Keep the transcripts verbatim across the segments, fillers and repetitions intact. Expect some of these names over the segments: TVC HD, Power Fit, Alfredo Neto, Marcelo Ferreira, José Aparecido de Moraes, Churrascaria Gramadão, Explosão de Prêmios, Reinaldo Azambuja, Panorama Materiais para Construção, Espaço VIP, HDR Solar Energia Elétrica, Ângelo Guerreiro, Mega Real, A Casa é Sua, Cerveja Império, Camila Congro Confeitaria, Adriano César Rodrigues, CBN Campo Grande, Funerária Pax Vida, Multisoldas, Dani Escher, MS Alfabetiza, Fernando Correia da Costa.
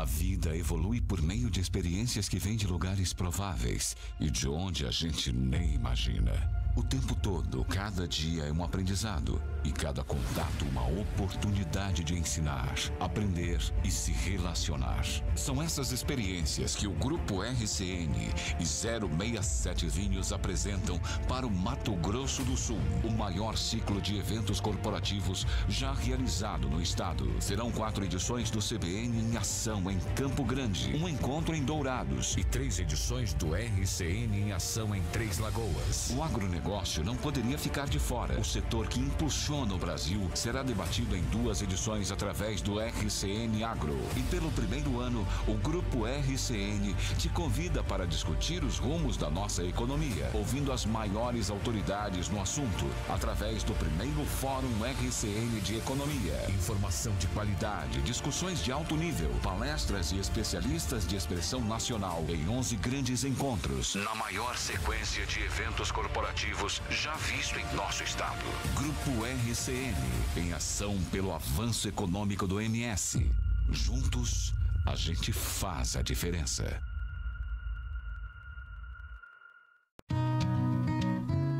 A vida evolui por meio de experiências que vêm de lugares prováveis e de onde a gente nem imagina. O tempo todo, cada dia é um aprendizado e cada contato uma oportunidade de ensinar, aprender e se relacionar. São essas experiências que o Grupo R C N e zero sessenta e sete Vinhos apresentam para o Mato Grosso do Sul, o maior ciclo de eventos corporativos já realizado no estado. Serão quatro edições do C B N em Ação em Campo Grande, um encontro em Dourados e três edições do R C N em Ação em Três Lagoas. O agronegócio não poderia ficar de fora. O setor que impulsiona o Brasil será debatido em duas edições através do R C N Agro. E pelo primeiro ano, o Grupo R C N te convida para discutir os rumos da nossa economia, ouvindo as maiores autoridades no assunto, através do primeiro Fórum R C N de Economia. Informação de qualidade, discussões de alto nível, palestras e especialistas de expressão nacional em onze grandes encontros, na maior sequência de eventos corporativos já visto em nosso estado. Grupo R C N, em ação pelo avanço econômico do M S. Juntos, a gente faz a diferença.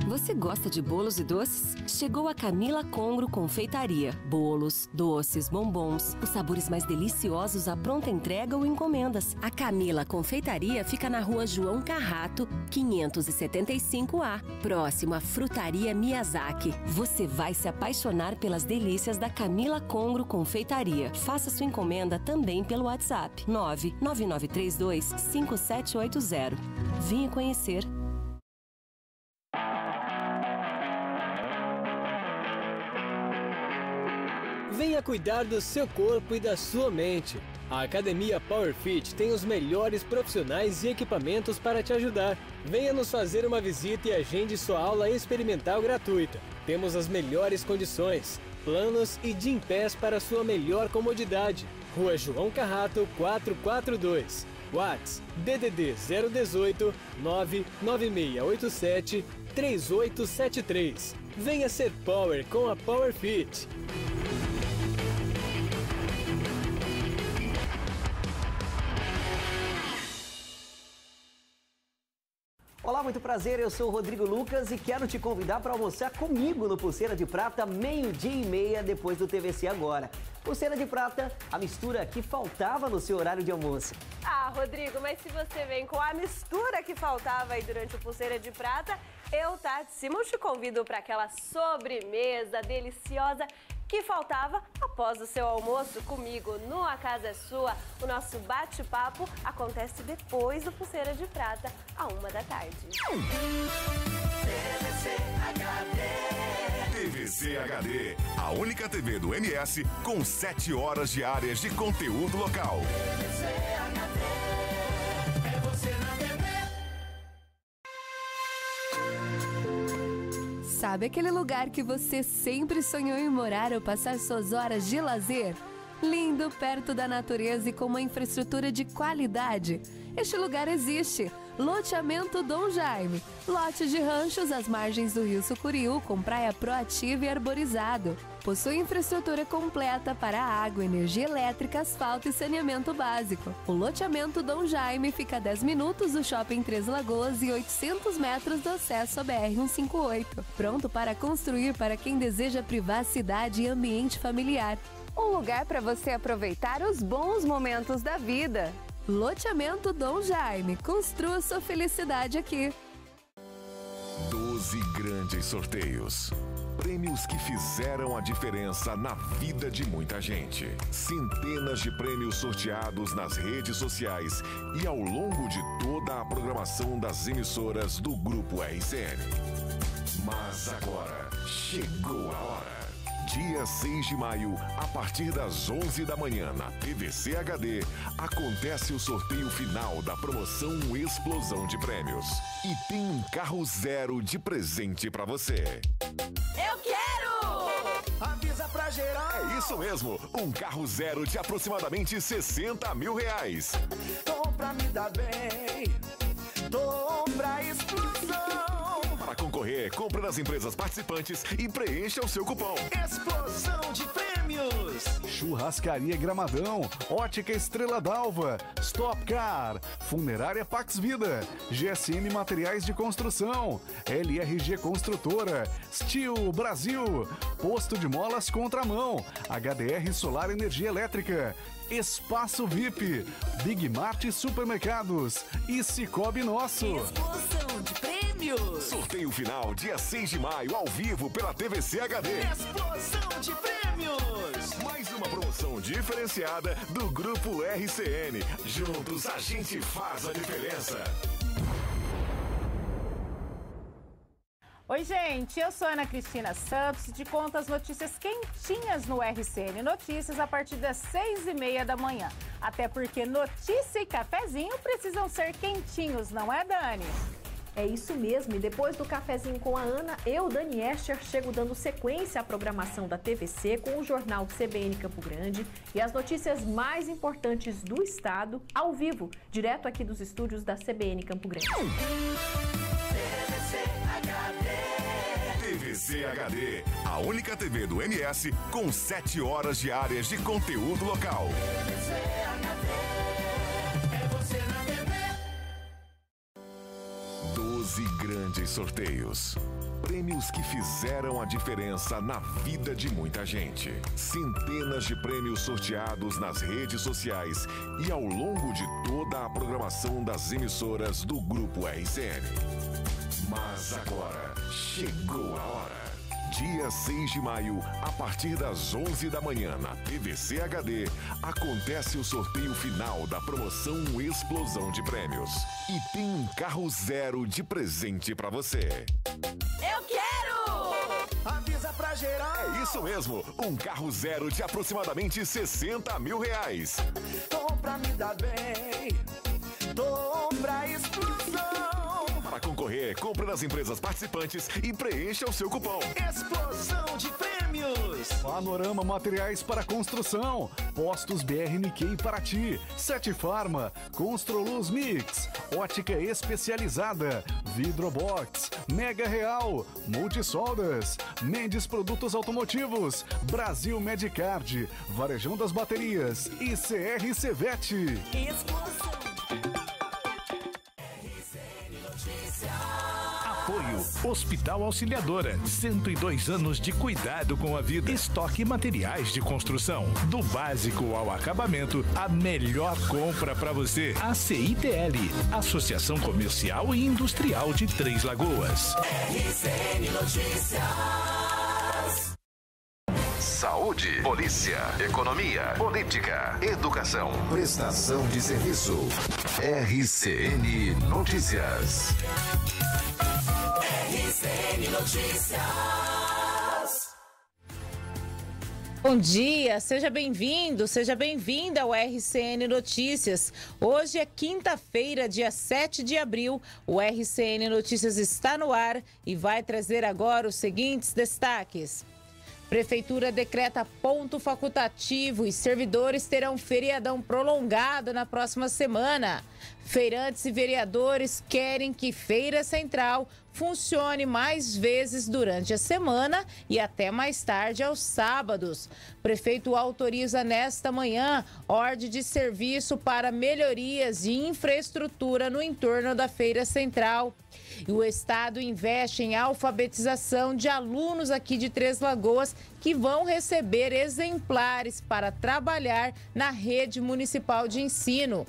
Você gosta de bolos e doces? Chegou a Camila Congro Confeitaria. Bolos, doces, bombons, os sabores mais deliciosos à pronta entrega ou encomendas. A Camila Confeitaria fica na rua João Carrato, quinhentos e setenta e cinco A, próximo à Frutaria Miyazaki. Você vai se apaixonar pelas delícias da Camila Congro Confeitaria. Faça sua encomenda também pelo WhatsApp nove nove nove três dois cinco sete oito zero. Venha conhecer. Venha cuidar do seu corpo e da sua mente. A Academia Power Fit tem os melhores profissionais e equipamentos para te ajudar. Venha nos fazer uma visita e agende sua aula experimental gratuita. Temos as melhores condições, planos e gympass para sua melhor comodidade. Rua João Carrato, quatrocentos e quarenta e dois. WhatsApp D D D zero um oito nove nove seis oito sete três oito sete três. Venha ser Power com a Power Fit. Olá, muito prazer, eu sou o Rodrigo Lucas e quero te convidar para almoçar comigo no Pulseira de Prata, meio-dia e meia depois do T V C Agora. Pulseira de Prata, a mistura que faltava no seu horário de almoço. Ah, Rodrigo, mas se você vem com a mistura que faltava aí durante o Pulseira de Prata, eu, Tati Simon, te convido para aquela sobremesa deliciosa que faltava após o seu almoço comigo no A Casa é Sua. O nosso bate-papo acontece depois do Pulseira de Prata, à uma da tarde. T V C H D, a única T V do M S com sete horas diárias de conteúdo local. T V C H D, é você na T V. Sabe aquele lugar que você sempre sonhou em morar ou passar suas horas de lazer? Lindo, perto da natureza e com uma infraestrutura de qualidade. Este lugar existe. Loteamento Dom Jaime. Lote de ranchos às margens do rio Sucuriú, com praia proativa e arborizado. Possui infraestrutura completa para água, energia elétrica, asfalto e saneamento básico. O loteamento Dom Jaime fica a dez minutos do shopping Três Lagoas e oitocentos metros do acesso à B R cento e cinquenta e oito. Pronto para construir para quem deseja privacidade e ambiente familiar. Um lugar para você aproveitar os bons momentos da vida. Loteamento Dom Jaime. Construa sua felicidade aqui. doze grandes sorteios. Prêmios que fizeram a diferença na vida de muita gente. Centenas de prêmios sorteados nas redes sociais e ao longo de toda a programação das emissoras do Grupo R C N. Mas agora chegou a hora. Dia seis de maio, a partir das onze da manhã, na T V C H D, acontece o sorteio final da promoção Explosão de Prêmios. E tem um carro zero de presente pra você. Eu quero! Avisa pra geral! É isso mesmo, um carro zero de aproximadamente sessenta mil reais. Tô pra me dar bem, tô pra explosão. Para concorrer, compre nas empresas participantes e preencha o seu cupom. Explosão de Prêmios! Churrascaria Gramadão, Ótica Estrela Dalva, Stop Car, Funerária Pax Vida, G S M Materiais de Construção, L R G Construtora, Steel Brasil, Posto de Molas Contramão, H D R Solar Energia Elétrica, Espaço V I P, Big Mart Supermercados e Cicobi Nosso. Explosão de Prêmios. Sorteio final dia seis de maio ao vivo pela T V C H D. Explosão de Prêmios. Mais uma promoção diferenciada do Grupo R C N. Juntos a gente faz a diferença. Oi, gente, eu sou Ana Cristina Santos e te conto as notícias quentinhas no R C N Notícias a partir das seis e meia da manhã. Até porque notícia e cafezinho precisam ser quentinhos, não é, Dani? É isso mesmo, e depois do cafezinho com a Ana, eu, Dani Escher, chego dando sequência à programação da T V C com o jornal C B N Campo Grande e as notícias mais importantes do estado, ao vivo, direto aqui dos estúdios da C B N Campo Grande. T V C H D, a única T V do M S com sete horas diárias de conteúdo local. T V C H D, é você na T V. doze grandes sorteios. Prêmios que fizeram a diferença na vida de muita gente. Centenas de prêmios sorteados nas redes sociais e ao longo de toda a programação das emissoras do Grupo R C N. Mas agora, chegou a hora. Dia seis de maio, a partir das onze da manhã, na T V C H D, acontece o sorteio final da promoção Explosão de Prêmios. E tem um carro zero de presente pra você. Eu quero! Avisa pra geral! É isso mesmo, um carro zero de aproximadamente sessenta mil reais. Compra me dá bem, compra explosão. Para concorrer, compre nas empresas participantes e preencha o seu cupom. Explosão de Prêmios. Panorama Materiais para Construção, Postos B R N Q Paraty, Sete Farma, Construluz Mix, Ótica Especializada, Vidrobox, Mega Real, Multisoldas, Mendes Produtos Automotivos, Brasil Medicard, Varejão das Baterias e C R Cevet. Explosão. Apoio Hospital Auxiliadora, cento e dois anos de cuidado com a vida. Estoque materiais de construção, do básico ao acabamento, a melhor compra para você. A C I T L, Associação Comercial e Industrial de Três Lagoas. R C N Notícias. Saúde, polícia, economia, política, educação, prestação de serviço. R C N Notícias. R C N Notícias. Bom dia, seja bem-vindo, seja bem-vinda ao R C N Notícias. Hoje é quinta-feira, dia sete de abril. O R C N Notícias está no ar e vai trazer agora os seguintes destaques. Prefeitura decreta ponto facultativo e servidores terão feriadão prolongado na próxima semana. Feirantes e vereadores querem que Feira Central funcione mais vezes durante a semana e até mais tarde aos sábados. Prefeito autoriza nesta manhã ordem de serviço para melhorias de infraestrutura no entorno da Feira Central. E o Estado investe em alfabetização de alunos aqui de Três Lagoas que vão receber exemplares para trabalhar na rede municipal de ensino.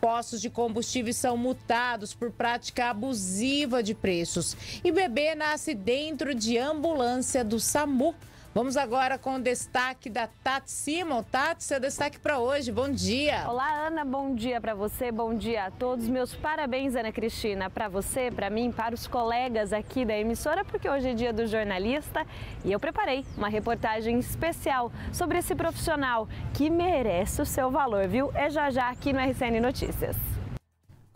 Postos de combustíveis são multados por prática abusiva de preços. E bebê nasce dentro de ambulância do SAMU. Vamos agora com o destaque da Tati Simon. Tati, seu destaque para hoje. Bom dia. Olá, Ana. Bom dia para você. Bom dia a todos. Meus parabéns, Ana Cristina, para você, para mim, para os colegas aqui da emissora, porque hoje é dia do jornalista e eu preparei uma reportagem especial sobre esse profissional que merece o seu valor, viu? É já já aqui no R C N Notícias.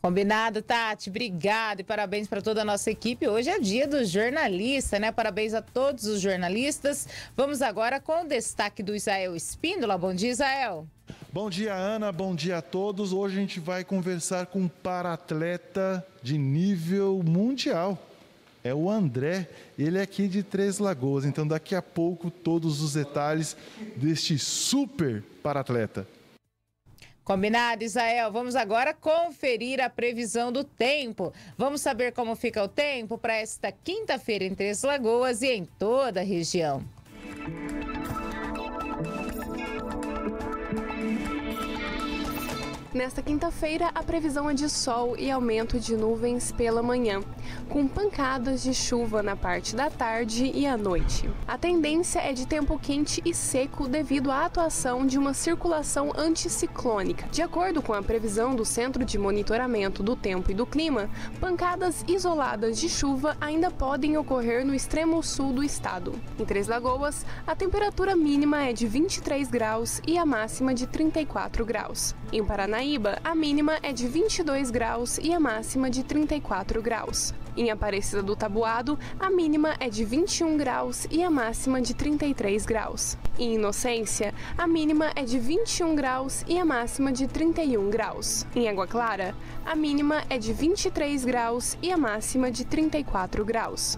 Combinado, Tati. Obrigada e parabéns para toda a nossa equipe. Hoje é dia do jornalista, né? Parabéns a todos os jornalistas. Vamos agora com o destaque do Isael Espíndola. Bom dia, Isael. Bom dia, Ana. Bom dia a todos. Hoje a gente vai conversar com um para-atleta de nível mundial. é o André, ele é aqui de Três Lagoas. Então, daqui a pouco, todos os detalhes deste super para-atleta. Combinado, Isael. Vamos agora conferir a previsão do tempo. Vamos saber como fica o tempo para esta quinta-feira em Três Lagoas e em toda a região. Nesta quinta-feira, a previsão é de sol e aumento de nuvens pela manhã, com pancadas de chuva na parte da tarde e à noite. A tendência é de tempo quente e seco devido à atuação de uma circulação anticiclônica. De acordo com a previsão do Centro de Monitoramento do Tempo e do Clima, pancadas isoladas de chuva ainda podem ocorrer no extremo sul do estado. Em Três Lagoas, a temperatura mínima é de vinte e três graus e a máxima de trinta e quatro graus. Em Paraná, a mínima é de vinte e dois graus e a máxima de trinta e quatro graus. Em Aparecida do Taboado, a mínima é de vinte e um graus e a máxima de trinta e três graus. Em Inocência, a mínima é de vinte e um graus e a máxima de trinta e um graus. Em Água Clara, a mínima é de vinte e três graus e a máxima de trinta e quatro graus.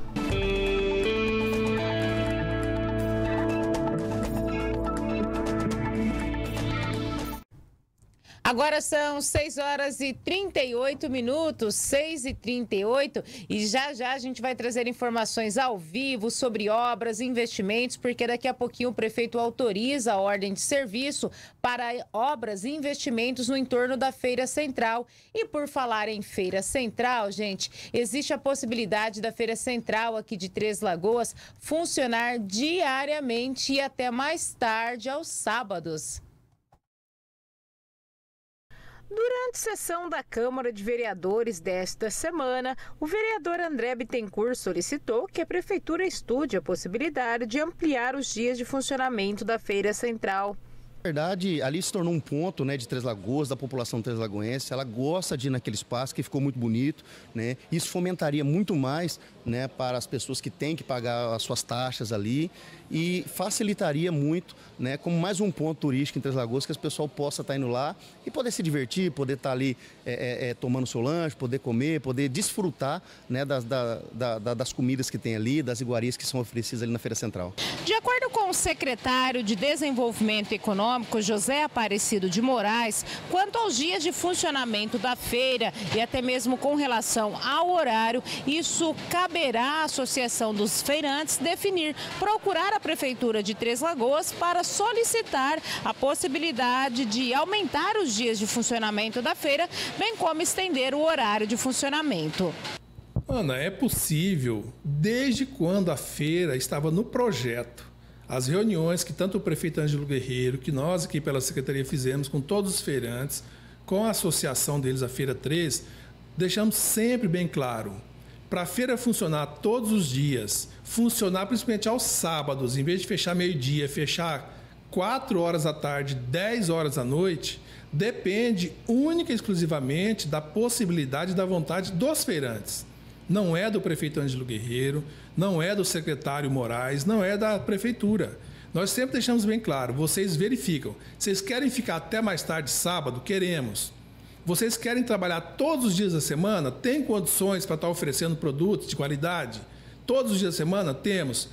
Agora são seis horas e trinta e oito minutos, seis e trinta e oito, e já já a gente vai trazer informações ao vivo sobre obras, investimentos, porque daqui a pouquinho o prefeito autoriza a ordem de serviço para obras e investimentos no entorno da Feira Central. E por falar em Feira Central, gente, existe a possibilidade da Feira Central aqui de Três Lagoas funcionar diariamente e até mais tarde aos sábados. Durante a sessão da Câmara de Vereadores desta semana, o vereador André Bittencourt solicitou que a Prefeitura estude a possibilidade de ampliar os dias de funcionamento da Feira Central. Na verdade, ali se tornou um ponto, né, de Três Lagoas, da população treslagoense. Ela gosta de ir naquele espaço que ficou muito bonito, né? Isso fomentaria muito mais, né, para as pessoas que têm que pagar as suas taxas ali e facilitaria muito, né, como mais um ponto turístico em Três Lagoas que as pessoas possam estar indo lá e poder se divertir, poder estar ali é, é, tomando seu lanche, poder comer, poder desfrutar, né, das, da, da, das comidas que tem ali, das iguarias que são oferecidas ali na Feira Central. De acordo com o secretário de Desenvolvimento Econômico, José Aparecido de Moraes, quanto aos dias de funcionamento da feira e até mesmo com relação ao horário, isso caberá à Associação dos Feirantes definir, procurar a Prefeitura de Três Lagoas para solicitar a possibilidade de aumentar os dias de funcionamento da feira, bem como estender o horário de funcionamento. Ana, é possível, desde quando a feira estava no projeto. As reuniões que tanto o prefeito Ângelo Guerreiro, que nós aqui pela Secretaria fizemos com todos os feirantes, com a associação deles, a Feira três, deixamos sempre bem claro, para a feira funcionar todos os dias, funcionar principalmente aos sábados, em vez de fechar meio-dia, fechar quatro horas da tarde, dez horas da noite, depende única e exclusivamente da possibilidade e da vontade dos feirantes. Não é do prefeito Ângelo Guerreiro, não é do secretário Moraes, não é da prefeitura. Nós sempre deixamos bem claro, vocês verificam. Vocês querem ficar até mais tarde, sábado? Queremos. Vocês querem trabalhar todos os dias da semana? Tem condições para estar oferecendo produtos de qualidade? Todos os dias da semana? Temos.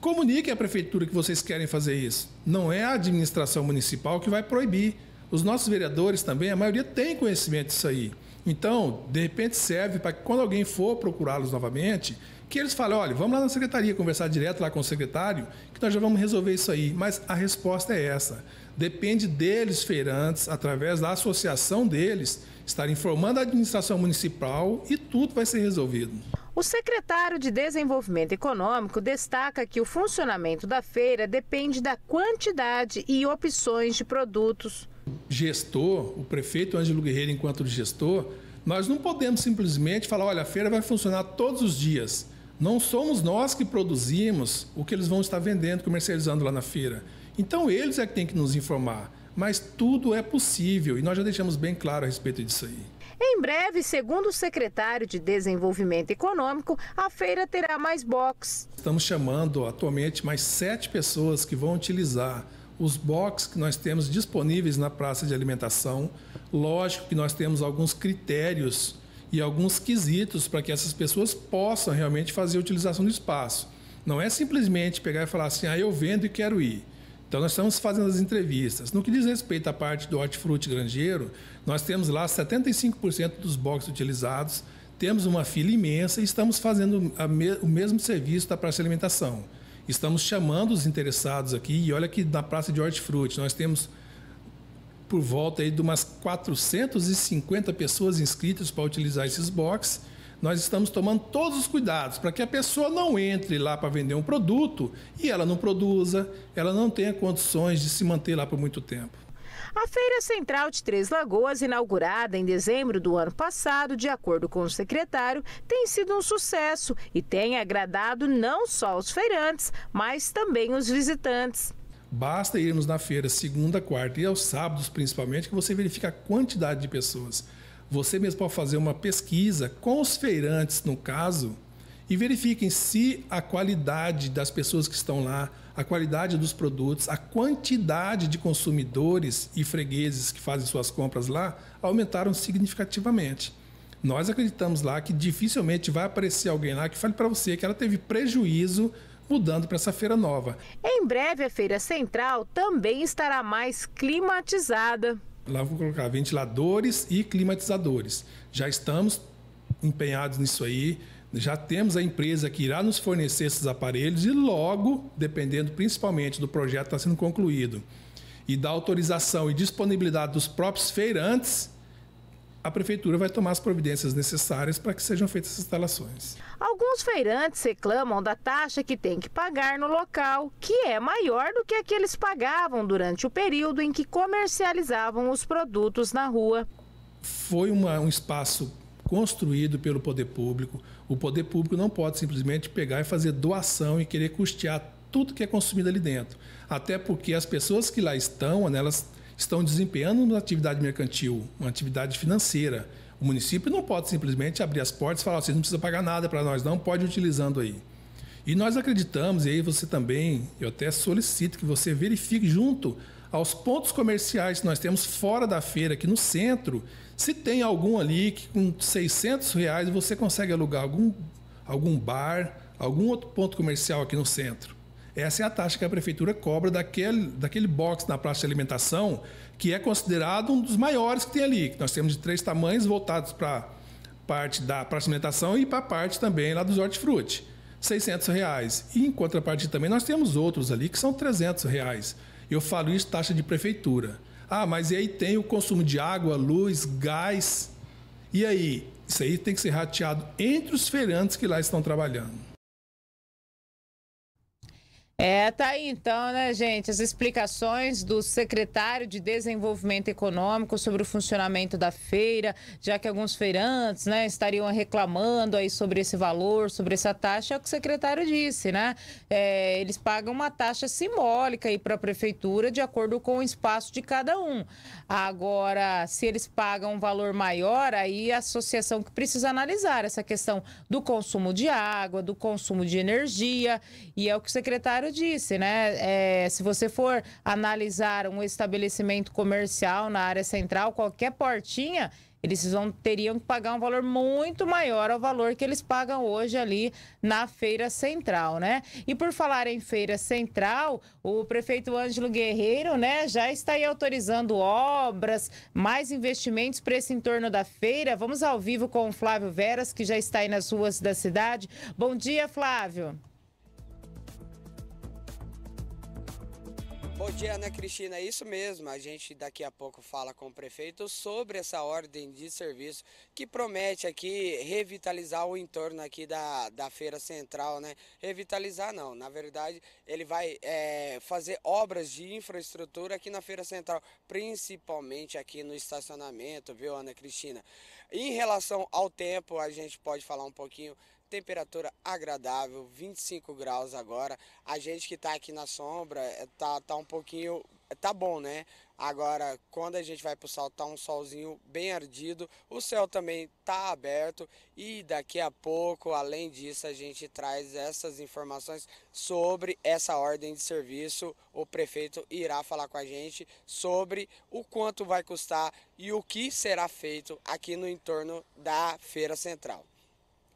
Comuniquem à prefeitura que vocês querem fazer isso. Não é a administração municipal que vai proibir. Os nossos vereadores também, a maioria tem conhecimento disso aí. Então, de repente, serve para que quando alguém for procurá-los novamente, que eles falem, olha, vamos lá na secretaria, conversar direto lá com o secretário, que nós já vamos resolver isso aí. Mas a resposta é essa. Depende deles, feirantes, através da associação deles, estar informando a administração municipal e tudo vai ser resolvido. O secretário de Desenvolvimento Econômico destaca que o funcionamento da feira depende da quantidade e opções de produtos. Gestor, o prefeito Ângelo Guerreiro, enquanto gestor, nós não podemos simplesmente falar, olha, a feira vai funcionar todos os dias. Não somos nós que produzimos o que eles vão estar vendendo, comercializando lá na feira. Então, eles é que têm que nos informar. Mas tudo é possível e nós já deixamos bem claro a respeito disso aí. Em breve, segundo o secretário de Desenvolvimento Econômico, a feira terá mais boxes. Estamos chamando atualmente mais sete pessoas que vão utilizar os boxes que nós temos disponíveis na praça de alimentação. Lógico que nós temos alguns critérios e alguns quesitos para que essas pessoas possam realmente fazer a utilização do espaço. Não é simplesmente pegar e falar assim, ah, eu vendo e quero ir. Então, nós estamos fazendo as entrevistas. No que diz respeito à parte do hortifruti grangeiro, nós temos lá setenta e cinco por cento dos boxes utilizados, temos uma fila imensa e estamos fazendo a me o mesmo serviço da praça de alimentação. Estamos chamando os interessados aqui, e olha que na praça de hortifruti nós temos por volta aí de umas quatrocentas e cinquenta pessoas inscritas para utilizar esses boxes. Nós estamos tomando todos os cuidados para que a pessoa não entre lá para vender um produto e ela não produza, ela não tenha condições de se manter lá por muito tempo. A Feira Central de Três Lagoas, inaugurada em dezembro do ano passado, de acordo com o secretário, tem sido um sucesso e tem agradado não só os feirantes, mas também os visitantes. Basta irmos na feira segunda, quarta e aos sábados, principalmente, que você verifica a quantidade de pessoas. Você mesmo pode fazer uma pesquisa com os feirantes, no caso, e verifiquem se a qualidade das pessoas que estão lá, a qualidade dos produtos, a quantidade de consumidores e fregueses que fazem suas compras lá aumentaram significativamente. Nós acreditamos lá que dificilmente vai aparecer alguém lá que fale para você que ela teve prejuízo mudando para essa feira nova. Em breve, a Feira Central também estará mais climatizada. Lá vou colocar ventiladores e climatizadores. Já estamos empenhados nisso aí. Já temos a empresa que irá nos fornecer esses aparelhos e logo, dependendo principalmente do projeto que está sendo concluído e da autorização e disponibilidade dos próprios feirantes, a prefeitura vai tomar as providências necessárias para que sejam feitas essas instalações. Alguns feirantes reclamam da taxa que tem que pagar no local, que é maior do que a que eles pagavam durante o período em que comercializavam os produtos na rua. Foi uma, um espaço construído pelo poder público. O poder público não pode simplesmente pegar e fazer doação e querer custear tudo que é consumido ali dentro. Até porque as pessoas que lá estão, elas estão desempenhando uma atividade mercantil, uma atividade financeira. O município não pode simplesmente abrir as portas e falar, vocês não precisam pagar nada para nós, não, pode ir utilizando aí. E nós acreditamos, e aí você também, eu até solicito que você verifique junto aos pontos comerciais que nós temos fora da feira, aqui no centro, se tem algum ali que com seiscentos reais você consegue alugar algum, algum bar, algum outro ponto comercial aqui no centro. Essa é a taxa que a prefeitura cobra daquele, daquele box na praça de alimentação, que é considerado um dos maiores que tem ali, que nós temos de três tamanhos voltados para a parte da praça de alimentação e para a parte também lá dos hortifruti, seiscentos reais. E em contrapartida também nós temos outros ali que são trezentos reais. Eu falo isso, taxa de prefeitura. Ah, mas e aí tem o consumo de água, luz, gás. E aí? Isso aí tem que ser rateado entre os feirantes que lá estão trabalhando. É, tá aí então, né, gente, as explicações do secretário de Desenvolvimento Econômico sobre o funcionamento da feira, já que alguns feirantes, né, estariam reclamando aí sobre esse valor, sobre essa taxa, é o que o secretário disse, né, é, eles pagam uma taxa simbólica aí para a prefeitura de acordo com o espaço de cada um. Agora, se eles pagam um valor maior, aí a associação que precisa analisar essa questão do consumo de água, do consumo de energia, e é o que o secretário disse, né? É, se você for analisar um estabelecimento comercial na área central, qualquer portinha, eles vão, teriam que pagar um valor muito maior ao valor que eles pagam hoje ali na Feira Central, né? E por falar em Feira Central, o prefeito Ângelo Guerreiro, né, já está aí autorizando obras, mais investimentos para esse entorno da feira. Vamos ao vivo com o Flávio Veras, que já está aí nas ruas da cidade. Bom dia, Flávio! Bom dia, Ana Cristina. É isso mesmo. A gente daqui a pouco fala com o prefeito sobre essa ordem de serviço que promete aqui revitalizar o entorno aqui da, da Feira Central, né? Revitalizar não. Na verdade, ele vai é, fazer obras de infraestrutura aqui na Feira Central, principalmente aqui no estacionamento, viu, Ana Cristina? Em relação ao tempo, a gente pode falar um pouquinho. Temperatura agradável, vinte e cinco graus agora. A gente que está aqui na sombra está tá um pouquinho tá bom, né? Agora, quando a gente vai pro sol, tá um solzinho bem ardido, o céu também tá aberto e daqui a pouco, além disso, a gente traz essas informações sobre essa ordem de serviço. O prefeito irá falar com a gente sobre o quanto vai custar e o que será feito aqui no entorno da Feira Central.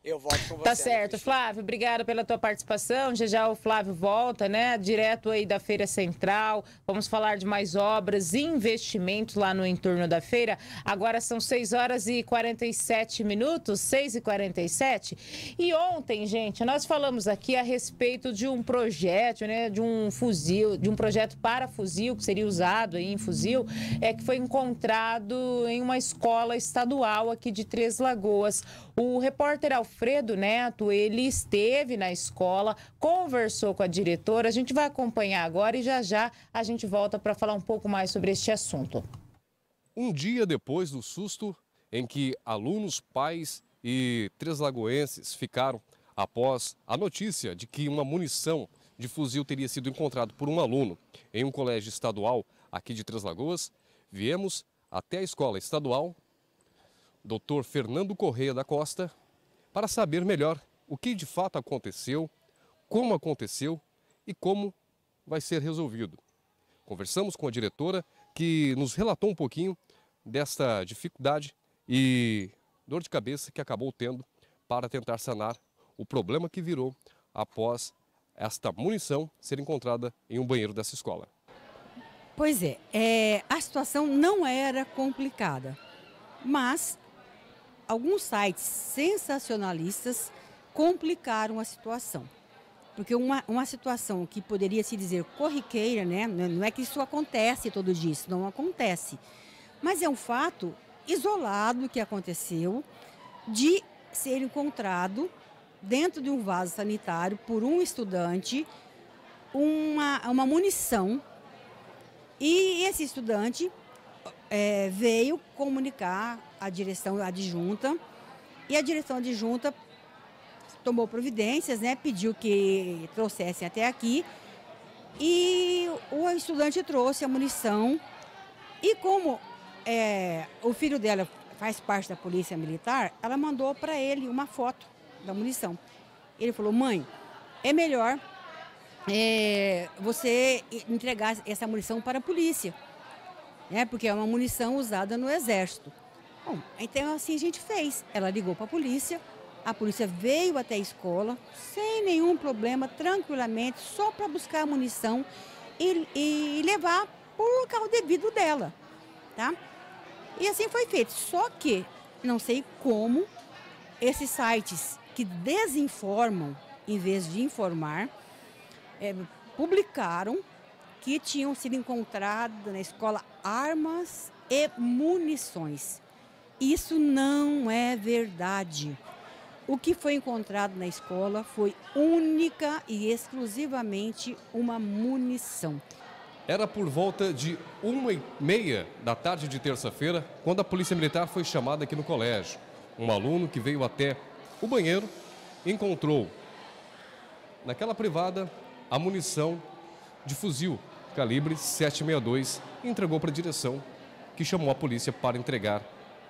Eu volto com você. Tá certo, Flávio, obrigado pela tua participação. Já já o Flávio volta, né, direto aí da Feira Central. Vamos falar de mais obras e investimentos lá no entorno da feira. Agora são seis horas e quarenta e sete minutos, seis e quarenta e sete. E ontem, gente, nós falamos aqui a respeito de um projeto, né, de um fuzil, de um projeto para fuzil, que seria usado aí em fuzil, é que foi encontrado em uma escola estadual aqui de Três Lagoas. O repórter Alfredo Neto, ele esteve na escola, conversou com a diretora. A gente vai acompanhar agora e já já a gente volta para falar um pouco mais sobre este assunto. Um dia depois do susto em que alunos, pais e treslagoenses ficaram após a notícia de que uma munição de fuzil teria sido encontrada por um aluno em um colégio estadual aqui de Três Lagoas, viemos até a escola estadual doutor Fernando Correia da Costa para saber melhor o que de fato aconteceu, como aconteceu e como vai ser resolvido. Conversamos com a diretora, que nos relatou um pouquinho desta dificuldade e dor de cabeça que acabou tendo para tentar sanar o problema que virou após esta munição ser encontrada em um banheiro dessa escola. Pois é, é a situação não era complicada, mas alguns sites sensacionalistas complicaram a situação. Porque uma, uma situação que poderia se dizer corriqueira, né? Não é que isso acontece todo dia, isso não acontece. Mas é um fato isolado que aconteceu de ser encontrado dentro de um vaso sanitário por um estudante uma, uma munição. E esse estudante é, veio comunicar a direção adjunta, e a direção adjunta tomou providências, né, pediu que trouxessem até aqui, e o estudante trouxe a munição, e como é, o filho dela faz parte da polícia militar, ela mandou para ele uma foto da munição. Ele falou: mãe, é melhor é, você entregar essa munição para a polícia, né, porque é uma munição usada no exército. Bom, então assim a gente fez. Ela ligou para a polícia, a polícia veio até a escola, sem nenhum problema, tranquilamente, só para buscar a munição e, e levar por carro devido dela, tá? E assim foi feito, só que não sei como esses sites que desinformam, em vez de informar, é, publicaram que tinham sido encontrado na escola armas e munições. Isso não é verdade. O que foi encontrado na escola foi única e exclusivamente uma munição. Era por volta de uma e meia da tarde de terça-feira, quando a polícia militar foi chamada aqui no colégio. Um aluno que veio até o banheiro encontrou naquela privada a munição de fuzil calibre sete sessenta e dois e entregou para a direção, que chamou a polícia para entregar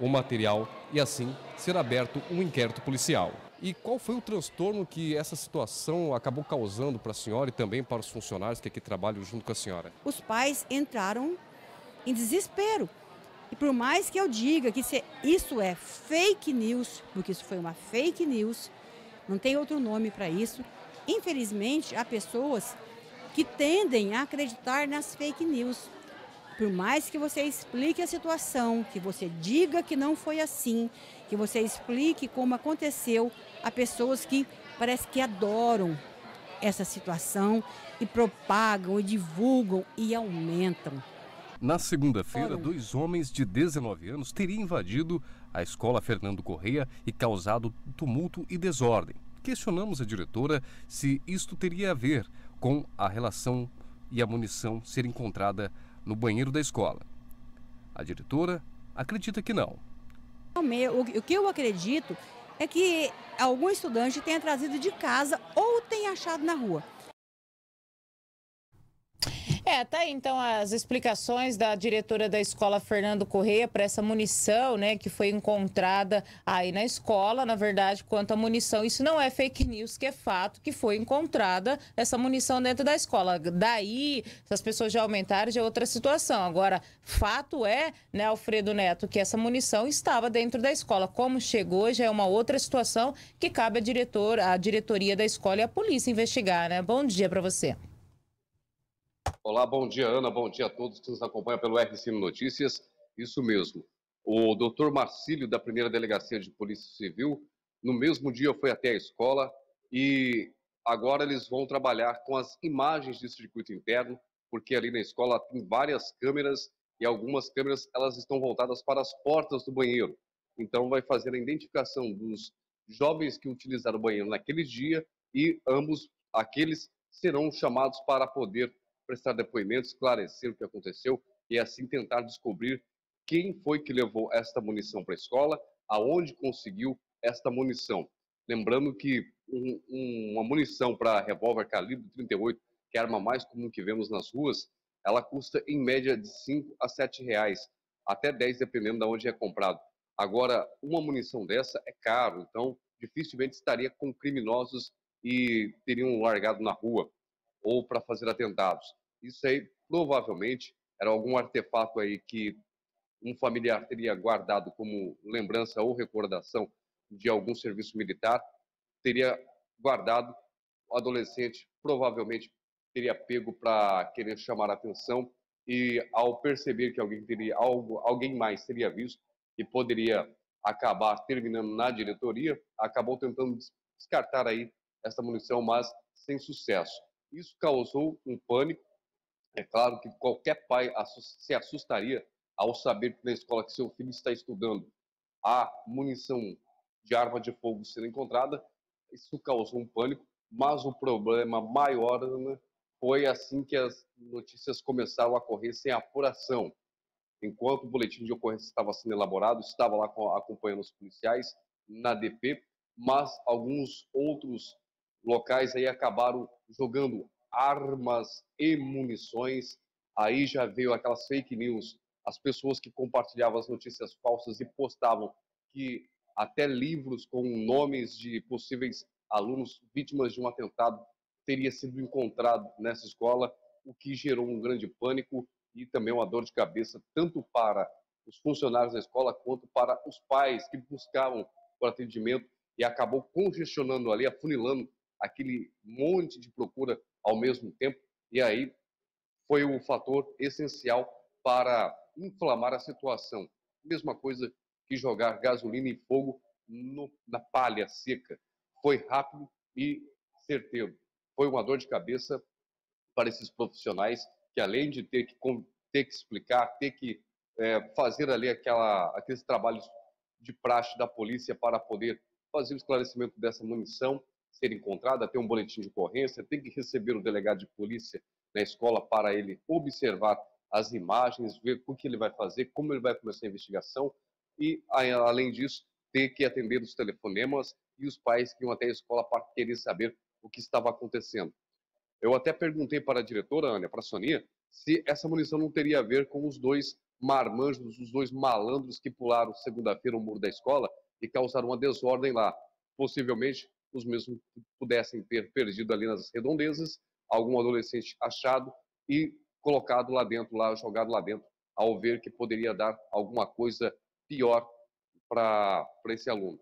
o material e assim ser aberto um inquérito policial. E qual foi o transtorno que essa situação acabou causando para a senhora e também para os funcionários que aqui trabalham junto com a senhora? Os pais entraram em desespero. E por mais que eu diga que isso é fake news, porque isso foi uma fake news, não tem outro nome para isso, infelizmente há pessoas que tendem a acreditar nas fake news. Por mais que você explique a situação, que você diga que não foi assim, que você explique como aconteceu, há pessoas que parece que adoram essa situação e propagam, e divulgam e aumentam. Na segunda-feira, dois homens de dezenove anos teriam invadido a escola Fernando Correia e causado tumulto e desordem. Questionamos a diretora se isto teria a ver com a relação e a munição ser encontrada no banheiro da escola. A diretora acredita que não. O que eu acredito é que algum estudante tenha trazido de casa ou tenha achado na rua. É, tá aí então as explicações da diretora da escola Fernando Correia para essa munição, né, que foi encontrada aí na escola. Na verdade, quanto à munição, isso não é fake news, que é fato que foi encontrada essa munição dentro da escola. Daí, as pessoas já aumentaram, já é outra situação. Agora, fato é, né, Alfredo Neto, que essa munição estava dentro da escola. Como chegou, já é uma outra situação que cabe a diretora, a diretoria da escola e a polícia investigar, né? Bom dia para você. Olá, bom dia, Ana. Bom dia a todos que nos acompanham pelo R C N Notícias. Isso mesmo. O doutor Marcílio, da primeira Delegacia de Polícia Civil, no mesmo dia foi até a escola e agora eles vão trabalhar com as imagens do circuito interno, porque ali na escola tem várias câmeras e algumas câmeras elas estão voltadas para as portas do banheiro. Então vai fazer a identificação dos jovens que utilizaram o banheiro naquele dia e ambos aqueles serão chamados para poder prestar depoimentos, esclarecer o que aconteceu e assim tentar descobrir quem foi que levou esta munição para a escola, aonde conseguiu esta munição. Lembrando que um, um, uma munição para revólver calibre trinta e oito, que é a arma mais comum que vemos nas ruas, ela custa em média de cinco a sete reais, até dez dependendo de onde é comprado. Agora, uma munição dessa é caro, então dificilmente estaria com criminosos e teriam largado na rua ou para fazer atentados. Isso aí provavelmente era algum artefato aí que um familiar teria guardado como lembrança ou recordação de algum serviço militar, teria guardado, o adolescente provavelmente teria pego para querer chamar a atenção e ao perceber que alguém teria algo, alguém mais teria visto, e poderia acabar terminando na diretoria, acabou tentando descartar aí essa munição, mas sem sucesso. Isso causou um pânico. É claro que qualquer pai se assustaria ao saber que na escola que seu filho está estudando a munição de arma de fogo sendo encontrada. Isso causou um pânico, mas o problema maior, né, foi assim que as notícias começaram a correr sem apuração. Enquanto o boletim de ocorrência estava sendo elaborado, estava lá acompanhando os policiais na D P, mas alguns outros locais aí acabaram jogando armas e munições. Aí já veio aquelas fake news, as pessoas que compartilhavam as notícias falsas e postavam que até livros com nomes de possíveis alunos vítimas de um atentado teria sido encontrado nessa escola, o que gerou um grande pânico e também uma dor de cabeça, tanto para os funcionários da escola, quanto para os pais que buscavam o atendimento e acabou congestionando ali, afunilando aquele monte de procura ao mesmo tempo. E aí foi o fator essencial para inflamar a situação. Mesma coisa que jogar gasolina e fogo no, na palha seca. Foi rápido e certeiro. Foi uma dor de cabeça para esses profissionais que além de ter que, ter que explicar, ter que é, fazer ali aquela, aqueles trabalhos de praxe da polícia para poder fazer o esclarecimento dessa munição ser encontrada, ter um boletim de ocorrência, ter que receber o delegado de polícia na escola para ele observar as imagens, ver o que ele vai fazer, como ele vai começar a investigação e, além disso, ter que atender os telefonemas e os pais que iam até a escola para querer saber o que estava acontecendo. Eu até perguntei para a diretora, Ana, para a Sonia, se essa munição não teria a ver com os dois marmanjos, os dois malandros que pularam segunda-feira o muro da escola e causaram uma desordem lá. Possivelmente, os mesmos pudessem ter perdido ali nas redondezas, algum adolescente achado e colocado lá dentro, lá jogado lá dentro, ao ver que poderia dar alguma coisa pior para esse aluno.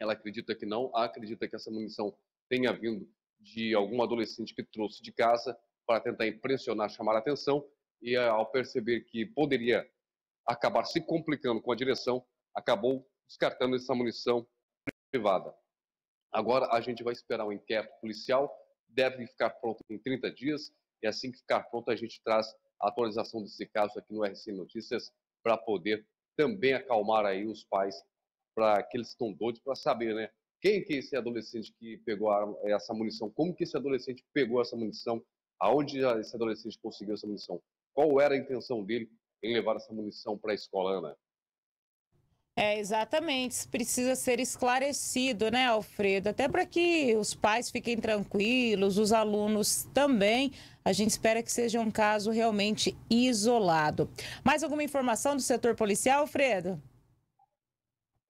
Ela acredita que não, acredita que essa munição tenha vindo de algum adolescente que trouxe de casa para tentar impressionar, chamar a atenção e ao perceber que poderia acabar se complicando com a direção, acabou descartando essa munição privada. Agora a gente vai esperar um inquérito policial, deve ficar pronto em trinta dias e assim que ficar pronto a gente traz a atualização desse caso aqui no R C N Notícias para poder também acalmar aí os pais para que eles estão doidos para saber, né? Quem que é esse adolescente que pegou essa munição? Como que esse adolescente pegou essa munição? Aonde esse adolescente conseguiu essa munição? Qual era a intenção dele em levar essa munição para a escola, Ana? É, exatamente. Isso precisa ser esclarecido, né, Alfredo? Até para que os pais fiquem tranquilos, os alunos também. A gente espera que seja um caso realmente isolado. Mais alguma informação do setor policial, Alfredo?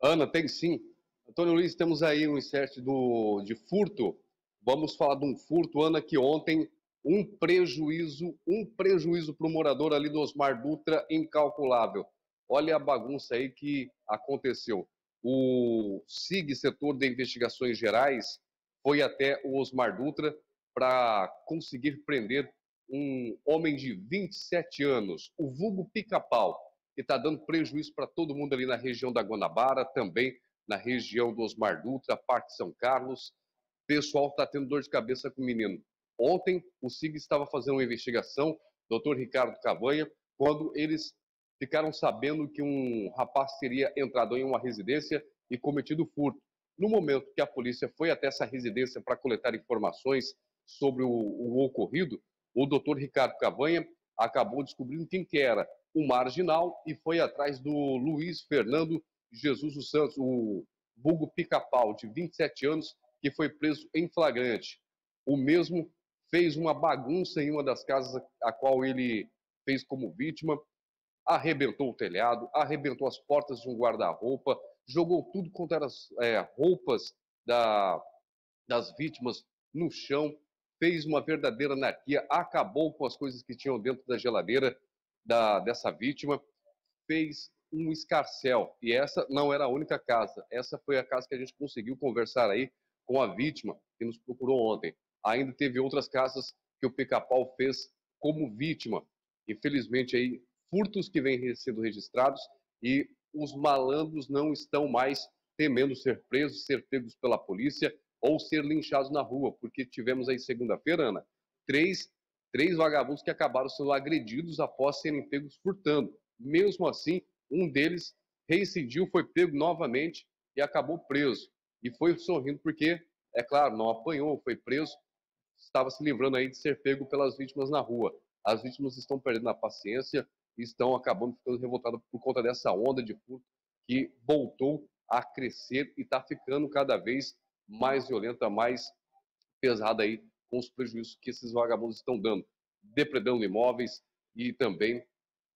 Ana, tem sim. Antônio Luiz, temos aí um insert do, de furto. Vamos falar de um furto, Ana, que ontem um prejuízo, um prejuízo para o morador ali do Osmar Dutra incalculável. Olha a bagunça aí que aconteceu. O S I G, Setor de Investigações Gerais, foi até o Osmar Dutra para conseguir prender um homem de vinte e sete anos, o vulgo pica-pau, que está dando prejuízo para todo mundo ali na região da Guanabara, também na região do Osmar Dutra, Parque São Carlos. O pessoal está tendo dor de cabeça com o menino. Ontem, o S I G estava fazendo uma investigação, doutor Ricardo Cavanha, quando eles ficaram sabendo que um rapaz teria entrado em uma residência e cometido furto. No momento que a polícia foi até essa residência para coletar informações sobre o, o ocorrido, o doutor Ricardo Cavanha acabou descobrindo quem que era o marginal e foi atrás do Luiz Fernando Jesus dos Santos, o vulgo pica-pau, de vinte e sete anos, que foi preso em flagrante. O mesmo fez uma bagunça em uma das casas a qual ele fez como vítima, arrebentou o telhado, arrebentou as portas de um guarda-roupa, jogou tudo contra as é, roupas da, das vítimas no chão, fez uma verdadeira anarquia, acabou com as coisas que tinham dentro da geladeira da, dessa vítima, fez um escarcéu. E essa não era a única casa, essa foi a casa que a gente conseguiu conversar aí com a vítima que nos procurou ontem. Ainda teve outras casas que o pica-pau fez como vítima. Infelizmente aí, furtos que vêm sendo registrados e os malandros não estão mais temendo ser presos, ser pegos pela polícia ou ser linchados na rua, porque tivemos aí segunda-feira, Ana, três, três vagabundos que acabaram sendo agredidos após serem pegos furtando. Mesmo assim, um deles reincidiu, foi pego novamente e acabou preso. E foi sorrindo porque, é claro, não apanhou, foi preso, estava se livrando aí de ser pego pelas vítimas na rua. As vítimas estão perdendo a paciência, estão acabando ficando revoltadas por conta dessa onda de furto que voltou a crescer e está ficando cada vez mais violenta, mais pesada aí com os prejuízos que esses vagabundos estão dando, depredando imóveis e também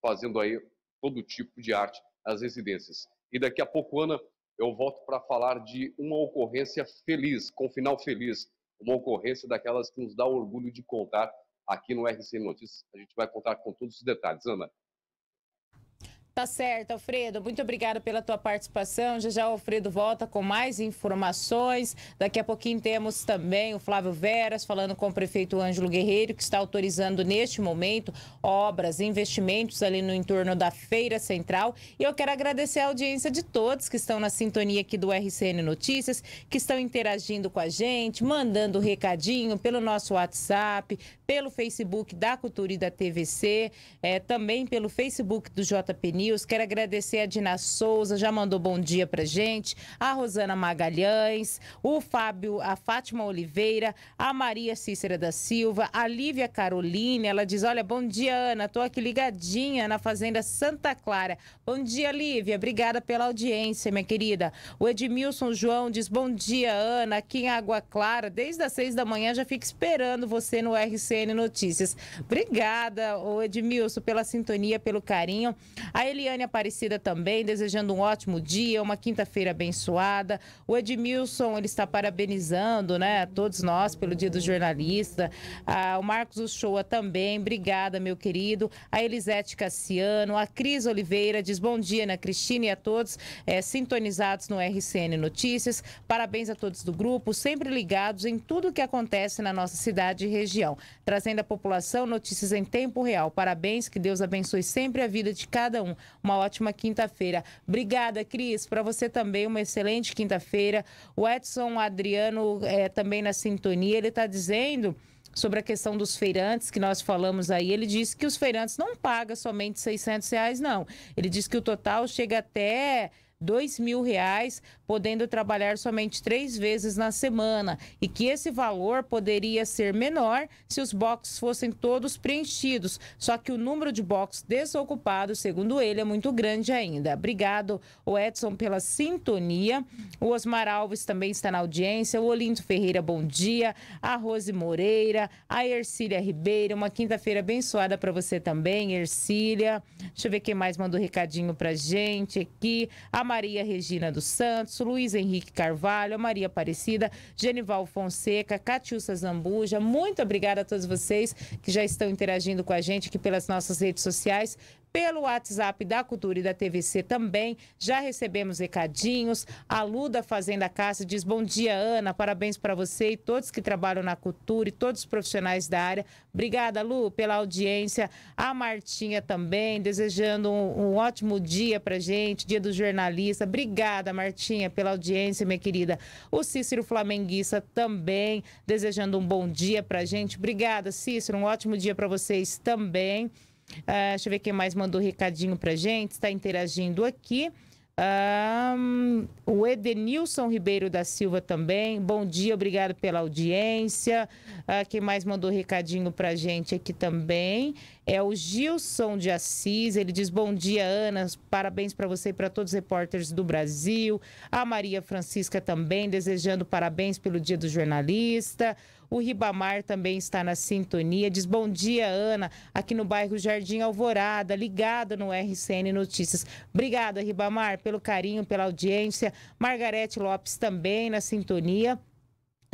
fazendo aí todo tipo de arte às residências. E daqui a pouco, Ana, eu volto para falar de uma ocorrência feliz, com final feliz, uma ocorrência daquelas que nos dá orgulho de contar aqui no R C N Notícias. A gente vai contar com todos os detalhes, Ana. Tá certo, Alfredo. Muito obrigada pela tua participação. Já já o Alfredo volta com mais informações. Daqui a pouquinho temos também o Flávio Veras falando com o prefeito Ângelo Guerreiro, que está autorizando neste momento obras, investimentos ali no entorno da Feira Central. E eu quero agradecer a audiência de todos que estão na sintonia aqui do R C N Notícias, que estão interagindo com a gente, mandando recadinho pelo nosso WhatsApp, pelo Facebook da Cultura e da T V C, é, também pelo Facebook do J P News. Quero agradecer a Dina Souza, já mandou bom dia pra gente, a Rosana Magalhães, o Fábio, a Fátima Oliveira, a Maria Cícera da Silva, a Lívia Caroline, ela diz, olha, bom dia, Ana, tô aqui ligadinha na Fazenda Santa Clara. Bom dia, Lívia, obrigada pela audiência, minha querida. O Edmilson João diz, bom dia, Ana, aqui em Água Clara, desde as seis da manhã já fico esperando você no R C N Notícias. Obrigada, o Edmilson, pela sintonia, pelo carinho. A Eliane Aparecida também, desejando um ótimo dia, uma quinta-feira abençoada. O Edmilson, ele está parabenizando, né, a todos nós pelo Dia do Jornalista. Ah, o Marcos Uchoa também, obrigada, meu querido. A Elisete Cassiano, a Cris Oliveira, diz bom dia, Ana Cristina, e a todos é, sintonizados no R C N Notícias. Parabéns a todos do grupo, sempre ligados em tudo o que acontece na nossa cidade e região, trazendo à população notícias em tempo real. Parabéns, que Deus abençoe sempre a vida de cada um. Uma ótima quinta-feira. Obrigada, Cris. Para você também, uma excelente quinta-feira. O Edson Adriano é também na sintonia. Ele está dizendo sobre a questão dos feirantes que nós falamos aí. Ele disse que os feirantes não pagam somente seiscentos reais, não. Ele disse que o total chega até dois mil reais, podendo trabalhar somente três vezes na semana, e que esse valor poderia ser menor se os boxes fossem todos preenchidos, só que o número de boxes desocupados, segundo ele, é muito grande ainda. Obrigado, o Edson, pela sintonia. O Osmar Alves também está na audiência, o Olinto Ferreira, bom dia, a Rose Moreira, a Ercília Ribeiro, uma quinta-feira abençoada para você também, Ercília. Deixa eu ver quem mais mandou recadinho pra gente aqui. A Maria Regina dos Santos, Luiz Henrique Carvalho, a Maria Aparecida, Genival Fonseca, Catiúça Zambuja. Muito obrigada a todos vocês que já estão interagindo com a gente aqui pelas nossas redes sociais, pelo WhatsApp da Cultura e da T V C também. Já recebemos recadinhos. A Lu da Fazenda Cássia diz: bom dia, Ana, parabéns para você e todos que trabalham na cultura e todos os profissionais da área. Obrigada, Lu, pela audiência. A Martinha também, desejando um, um ótimo dia pra gente, dia do jornalista. Obrigada, Martinha, pela audiência, minha querida. O Cícero Flamenguista também, desejando um bom dia pra gente. Obrigada, Cícero, um ótimo dia para vocês também. Uh, deixa eu ver quem mais mandou recadinho pra gente, está interagindo aqui. Um, o Edenilson Ribeiro da Silva também, bom dia, obrigado pela audiência. Uh, quem mais mandou recadinho pra gente aqui também é o Gilson de Assis, ele diz: bom dia, Ana, parabéns para você e para todos os repórteres do Brasil. A Maria Francisca também, desejando parabéns pelo Dia do Jornalista. O Ribamar também está na sintonia, diz: bom dia, Ana, aqui no bairro Jardim Alvorada, ligado no R C N Notícias. Obrigada, Ribamar, pelo carinho, pela audiência. Margarete Lopes também na sintonia.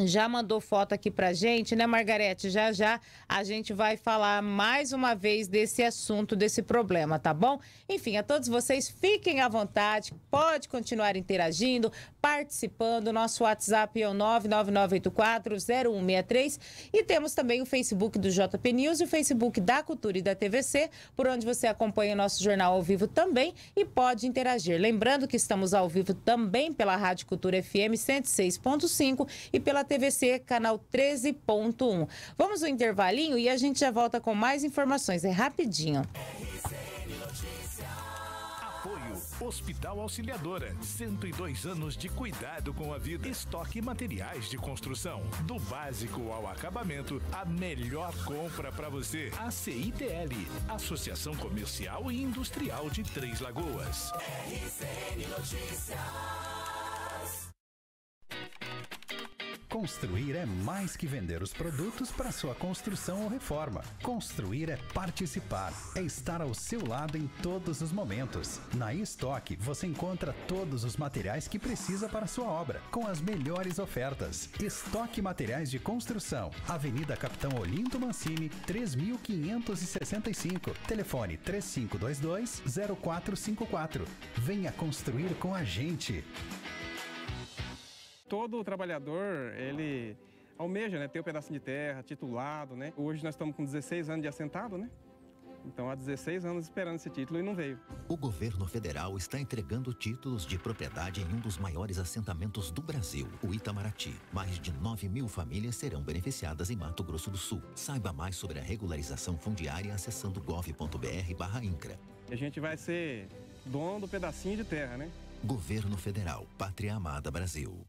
Já mandou foto aqui pra gente, né, Margarete? Já, já a gente vai falar mais uma vez desse assunto, desse problema, tá bom? Enfim, a todos vocês, fiquem à vontade, pode continuar interagindo, participando. Nosso WhatsApp é o nove nove nove oito quatro zero um seis três e temos também o Facebook do J P News e o Facebook da Cultura e da T V C, por onde você acompanha o nosso jornal ao vivo também e pode interagir. Lembrando que estamos ao vivo também pela Rádio Cultura F M cento e seis ponto cinco e pela T V C, canal treze ponto um. Vamos ao intervalinho e a gente já volta com mais informações. É rapidinho. R C N Notícias. Apoio Hospital Auxiliadora. cento e dois anos de cuidado com a vida. Estoque materiais de construção. Do básico ao acabamento, a melhor compra para você. A C I T L, Associação Comercial e Industrial de Três Lagoas. R C N Notícias. Construir é mais que vender os produtos para sua construção ou reforma. Construir é participar, é estar ao seu lado em todos os momentos. Na estoque você encontra todos os materiais que precisa para sua obra, com as melhores ofertas. Estoque Materiais de Construção, Avenida Capitão Olinto Mancini, três mil quinhentos e sessenta e cinco, telefone três cinco dois dois, zero quatro cinco quatro. Venha construir com a gente! Todo trabalhador, ele almeja, né, ter um pedacinho de terra, titulado, né? Hoje nós estamos com dezesseis anos de assentado, né? Então há dezesseis anos esperando esse título e não veio. O governo federal está entregando títulos de propriedade em um dos maiores assentamentos do Brasil, o Itamaraty. Mais de nove mil famílias serão beneficiadas em Mato Grosso do Sul. Saiba mais sobre a regularização fundiária acessando gov ponto br barra INCRA. A gente vai ser dono do pedacinho de terra, né? Governo Federal, Pátria Amada Brasil.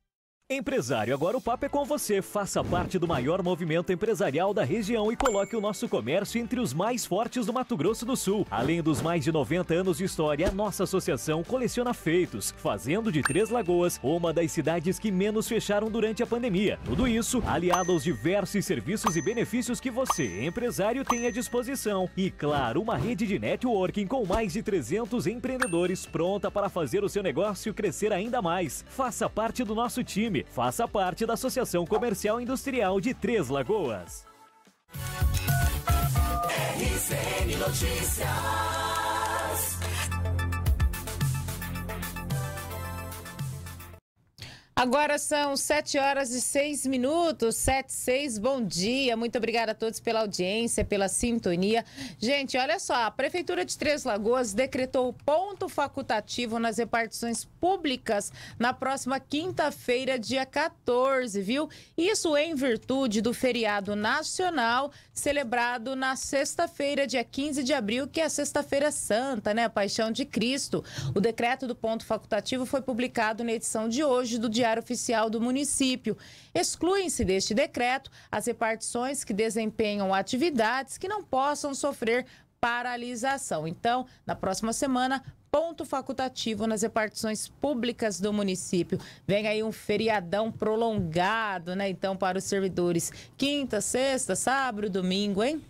Empresário, agora o papo é com você. Faça parte do maior movimento empresarial da região e coloque o nosso comércio entre os mais fortes do Mato Grosso do Sul. Além dos mais de noventa anos de história, a nossa associação coleciona feitos, fazendo de Três Lagoas uma das cidades que menos fecharam durante a pandemia. Tudo isso aliado aos diversos serviços e benefícios que você, empresário, tem à disposição. E claro, uma rede de networking com mais de trezentos empreendedores pronta para fazer o seu negócio crescer ainda mais. Faça parte do nosso time. Faça parte da Associação Comercial Industrial de Três Lagoas. R C N Notícias. Agora são sete horas e seis minutos, sete e seis, bom dia. Muito obrigada a todos pela audiência, pela sintonia. Gente, olha só, a Prefeitura de Três Lagoas decretou ponto facultativo nas repartições públicas na próxima quinta-feira, dia quatorze, viu? Isso em virtude do feriado nacional celebrado na sexta-feira, dia quinze de abril, que é a Sexta-feira Santa, né? Paixão de Cristo. O decreto do ponto facultativo foi publicado na edição de hoje do dia oficial do município. Excluem-se deste decreto as repartições que desempenham atividades que não possam sofrer paralisação. Então, na próxima semana, ponto facultativo nas repartições públicas do município. Vem aí um feriadão prolongado, né? Então, para os servidores, quinta, sexta, sábado, domingo, hein?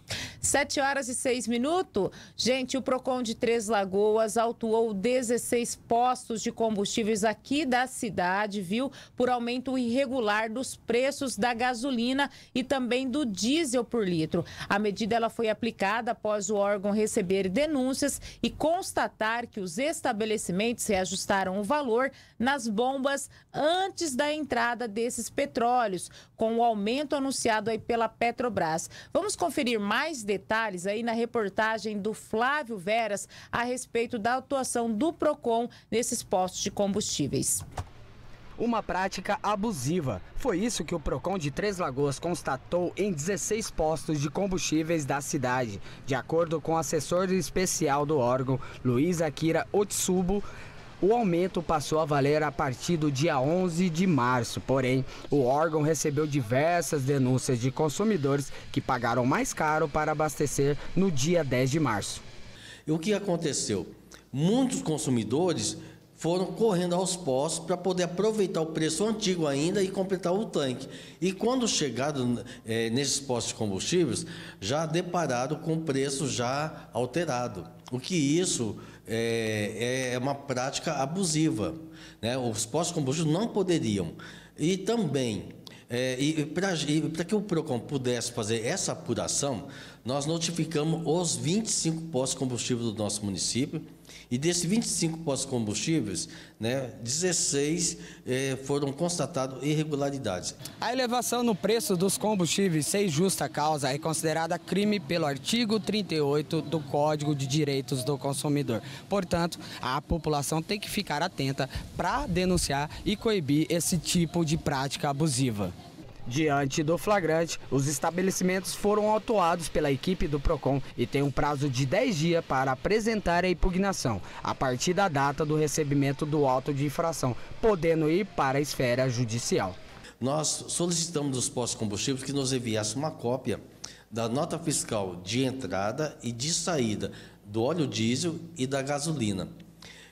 sete horas e seis minutos. Gente, o PROCON de Três Lagoas autuou dezesseis postos de combustíveis aqui da cidade, viu? Por aumento irregular dos preços da gasolina e também do diesel por litro. A medida ela foi aplicada após o órgão receber denúncias e constatar que os Os estabelecimentos reajustaram o valor nas bombas antes da entrada desses petróleos, com o aumento anunciado aí pela Petrobras. Vamos conferir mais detalhes aí na reportagem do Flávio Veras a respeito da atuação do PROCON nesses postos de combustíveis. Uma prática abusiva. Foi isso que o PROCON de Três Lagoas constatou em dezesseis postos de combustíveis da cidade. De acordo com o assessor especial do órgão, Luiz Akira Otsubo, o aumento passou a valer a partir do dia onze de março, porém, o órgão recebeu diversas denúncias de consumidores que pagaram mais caro para abastecer no dia dez de março. E o que aconteceu? Muitos consumidores foram correndo aos postos para poder aproveitar o preço antigo ainda e completar o tanque. E quando chegaram é, nesses postos de combustíveis, já depararam com o preço já alterado. O que isso é, é uma prática abusiva, né? Os postos de combustíveis não poderiam. E também, é, e para que o PROCON pudesse fazer essa apuração, nós notificamos os vinte e cinco postos de combustíveis do nosso município. E desses vinte e cinco postos de combustíveis, né, dezesseis eh, foram constatadas irregularidades. A elevação no preço dos combustíveis sem justa causa é considerada crime pelo artigo trinta e oito do Código de Direitos do Consumidor. Portanto, a população tem que ficar atenta para denunciar e coibir esse tipo de prática abusiva. Diante do flagrante, os estabelecimentos foram autuados pela equipe do PROCON e tem um prazo de dez dias para apresentar a impugnação, a partir da data do recebimento do auto de infração, podendo ir para a esfera judicial. Nós solicitamos dos postos de combustíveis que nos enviassem uma cópia da nota fiscal de entrada e de saída do óleo diesel e da gasolina.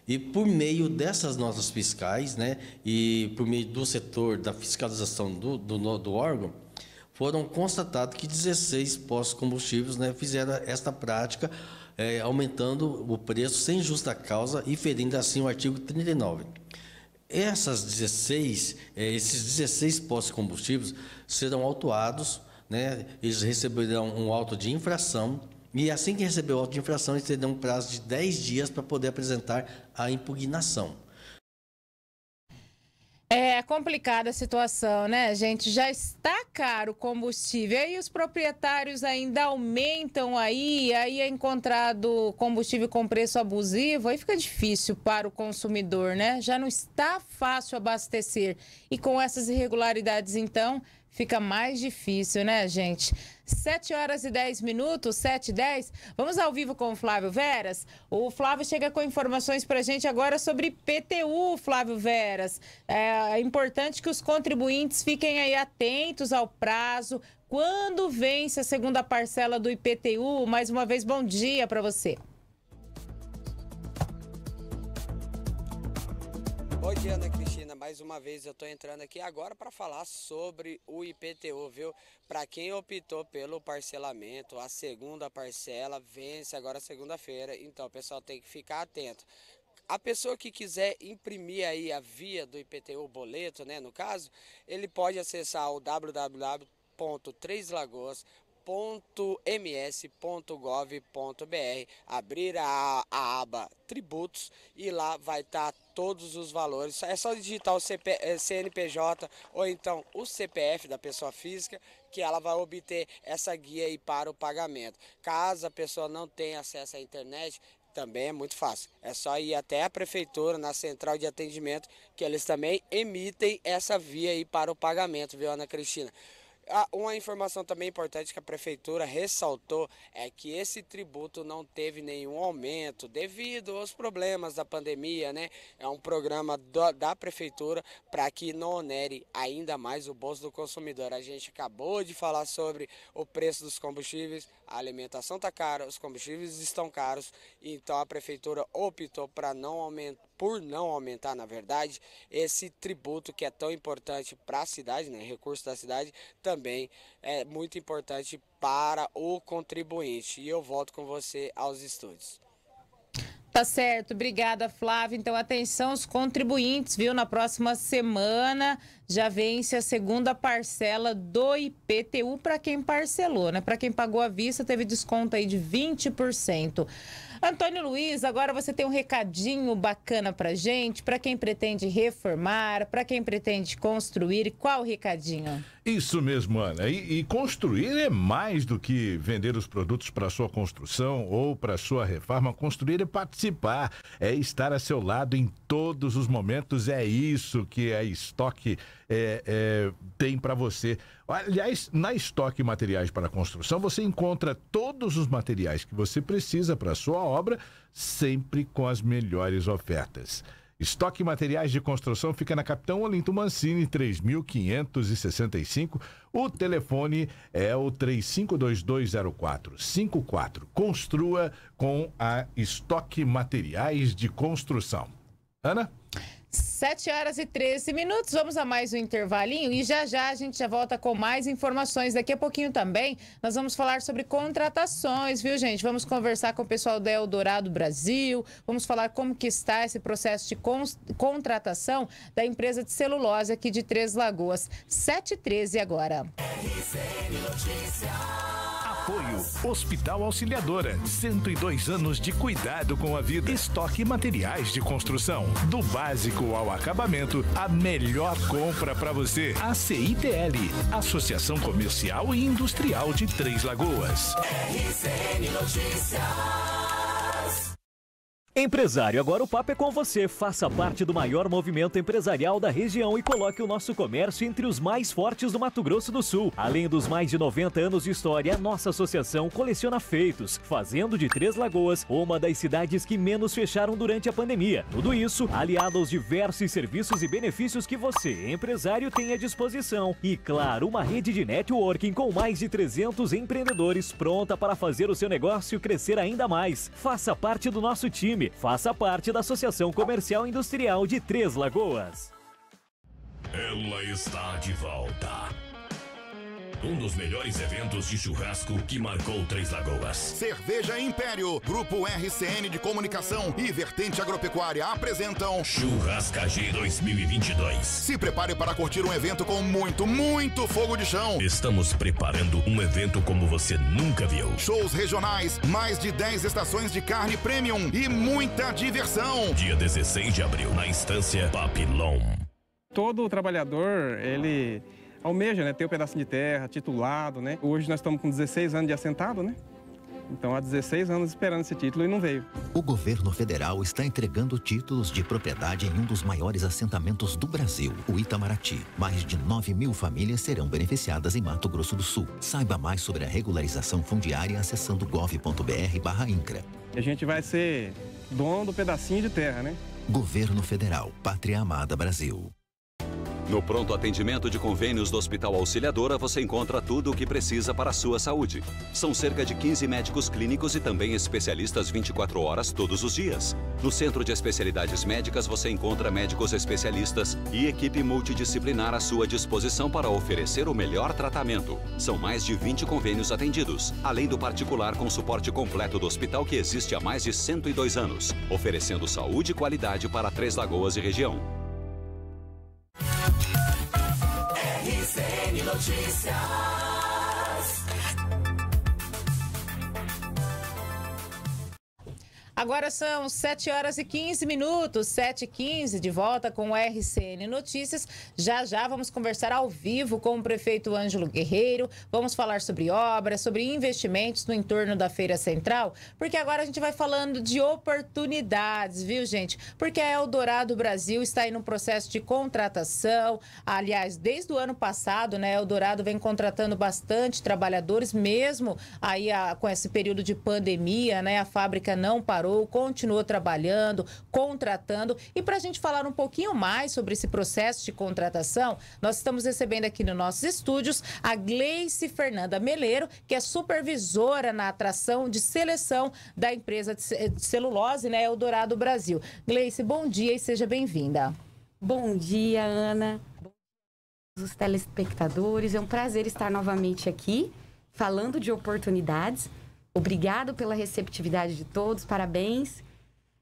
E por meio dessas notas fiscais, né, e por meio do setor da fiscalização do, do, do órgão, foram constatados que dezesseis postos de combustíveis, né, fizeram esta prática, é, aumentando o preço sem justa causa e ferindo assim o artigo trinta e nove. Essas dezesseis, é, esses dezesseis postos de combustíveis serão autuados, né, eles receberão um auto de infração. E assim que receber o auto de infração, eles terão um prazo de dez dias para poder apresentar a impugnação. É complicada a situação, né, gente? Já está caro o combustível, aí os proprietários ainda aumentam aí, aí é encontrado combustível com preço abusivo, aí fica difícil para o consumidor, né? Já não está fácil abastecer. E com essas irregularidades, então, fica mais difícil, né, gente? sete horas e dez minutos, sete e dez. Vamos ao vivo com o Flávio Veras. O Flávio chega com informações para a gente agora sobre P T U, Flávio Veras. É importante que os contribuintes fiquem aí atentos ao prazo. Quando vence a segunda parcela do I P T U? Mais uma vez, bom dia para você. Bom dia, Ana Cristina. Mais uma vez eu estou entrando aqui agora para falar sobre o I P T U, viu? Para quem optou pelo parcelamento, a segunda parcela vence agora segunda-feira, então o pessoal tem que ficar atento. A pessoa que quiser imprimir aí a via do I P T U, boleto, né, no caso, ele pode acessar o w w w ponto três lagoas ponto com ponto br m s ponto gov ponto br, abrir a, a aba tributos e lá vai estar todos os valores. É só digitar o C P, C N P J ou então o C P F da pessoa física que ela vai obter essa guia aí para o pagamento. Caso a pessoa não tenha acesso à internet, também é muito fácil. É só ir até a prefeitura, na central de atendimento, que eles também emitem essa via aí para o pagamento, viu, Ana Cristina? Ah, uma informação também importante que a prefeitura ressaltou é que esse tributo não teve nenhum aumento devido aos problemas da pandemia, né? É um programa do, da prefeitura para que não onere ainda mais o bolso do consumidor. A gente acabou de falar sobre o preço dos combustíveis, a alimentação está cara, os combustíveis estão caros, então a prefeitura optou para não aumentar, por não aumentar, na verdade, esse tributo que é tão importante para a cidade, né? Recurso da cidade, também é muito importante para o contribuinte. E eu volto com você aos estúdios. Tá certo, obrigada, Flávia. Então, atenção os contribuintes, viu? Na próxima semana já vence a segunda parcela do I P T U para quem parcelou, né? Para quem pagou à vista, teve desconto aí de vinte por cento. Antônio Luiz, agora você tem um recadinho bacana pra gente, para quem pretende reformar, para quem pretende construir. Qual o recadinho? Isso mesmo, Ana. E, e construir é mais do que vender os produtos para sua construção ou para sua reforma. Construir é participar. Participar, é estar a seu lado em todos os momentos, é isso que a Estoque é, é, tem para você. Aliás, na Estoque Materiais para Construção, você encontra todos os materiais que você precisa para a sua obra, sempre com as melhores ofertas. Estoque Materiais de Construção fica na Capitão Olinto Mancini, três mil quinhentos e sessenta e cinco. O telefone é o três cinco dois dois zero quatro cinco quatro. Construa com a Estoque Materiais de Construção. Ana? sete horas e treze minutos, vamos a mais um intervalinho e já já a gente já volta com mais informações. Daqui a pouquinho também nós vamos falar sobre contratações, viu, gente? Vamos conversar com o pessoal da Eldorado Brasil, vamos falar como que está esse processo de con contratação da empresa de celulose aqui de Três Lagoas. sete e treze agora. R C N Notícias. Apoio Hospital Auxiliadora, cento e dois anos de cuidado com a vida. Estoque Materiais de Construção, do básico ao acabamento, a melhor compra para você. A C I T L, Associação Comercial e Industrial de Três Lagoas. R C N Notícias. Empresário, agora o papo é com você. Faça parte do maior movimento empresarial da região e coloque o nosso comércio entre os mais fortes do Mato Grosso do Sul. Além dos mais de noventa anos de história, a nossa associação coleciona feitos, fazendo de Três Lagoas uma das cidades que menos fecharam durante a pandemia. Tudo isso aliado aos diversos serviços e benefícios que você, empresário, tem à disposição. E claro, uma rede de networking com mais de trezentos empreendedores pronta para fazer o seu negócio crescer ainda mais. Faça parte do nosso time. Faça parte da Associação Comercial Industrial de Três Lagoas. Ela está de volta. Um dos melhores eventos de churrasco que marcou Três Lagoas. Cerveja Império, Grupo R C N de Comunicação e Vertente Agropecuária apresentam Churrascaria dois mil e vinte e dois. Se prepare para curtir um evento com muito, muito fogo de chão. Estamos preparando um evento como você nunca viu. Shows regionais, mais de dez estações de carne premium e muita diversão. Dia dezesseis de abril, na Estância Papilon. Todo trabalhador, ele... almeja, né, ter um pedaço de terra, titulado, né? Hoje nós estamos com dezesseis anos de assentado, né? Então há dezesseis anos esperando esse título e não veio. O governo federal está entregando títulos de propriedade em um dos maiores assentamentos do Brasil, o Itamaraty. Mais de nove mil famílias serão beneficiadas em Mato Grosso do Sul. Saiba mais sobre a regularização fundiária acessando gov ponto br barra incra. A gente vai ser dono do pedacinho de terra, né? Governo Federal, Pátria Amada Brasil. No pronto atendimento de convênios do Hospital Auxiliadora, você encontra tudo o que precisa para a sua saúde. São cerca de quinze médicos clínicos e também especialistas vinte e quatro horas todos os dias. No Centro de Especialidades Médicas, você encontra médicos especialistas e equipe multidisciplinar à sua disposição para oferecer o melhor tratamento. São mais de vinte convênios atendidos, além do particular com suporte completo do hospital que existe há mais de cento e dois anos, oferecendo saúde e qualidade para Três Lagoas e região. R C N Notícias. Agora são sete horas e quinze minutos, sete e quinze, de volta com o R C N Notícias. Já já vamos conversar ao vivo com o prefeito Ângelo Guerreiro. Vamos falar sobre obras, sobre investimentos no entorno da Feira Central, porque agora a gente vai falando de oportunidades, viu, gente? Porque a Eldorado Brasil está aí no processo de contratação. Aliás, desde o ano passado, né, a Eldorado vem contratando bastante trabalhadores, mesmo aí a, com esse período de pandemia, né? A fábrica não parou. Continuou trabalhando, contratando. E para a gente falar um pouquinho mais sobre esse processo de contratação, nós estamos recebendo aqui nos nossos estúdios a Gleice Fernanda Meleiro, que é supervisora na atração de seleção da empresa de celulose, né, Eldorado Brasil. Gleice, bom dia e seja bem-vinda. Bom dia, Ana. Bom dia aos telespectadores. É um prazer estar novamente aqui, falando de oportunidades. Obrigado pela receptividade de todos, parabéns.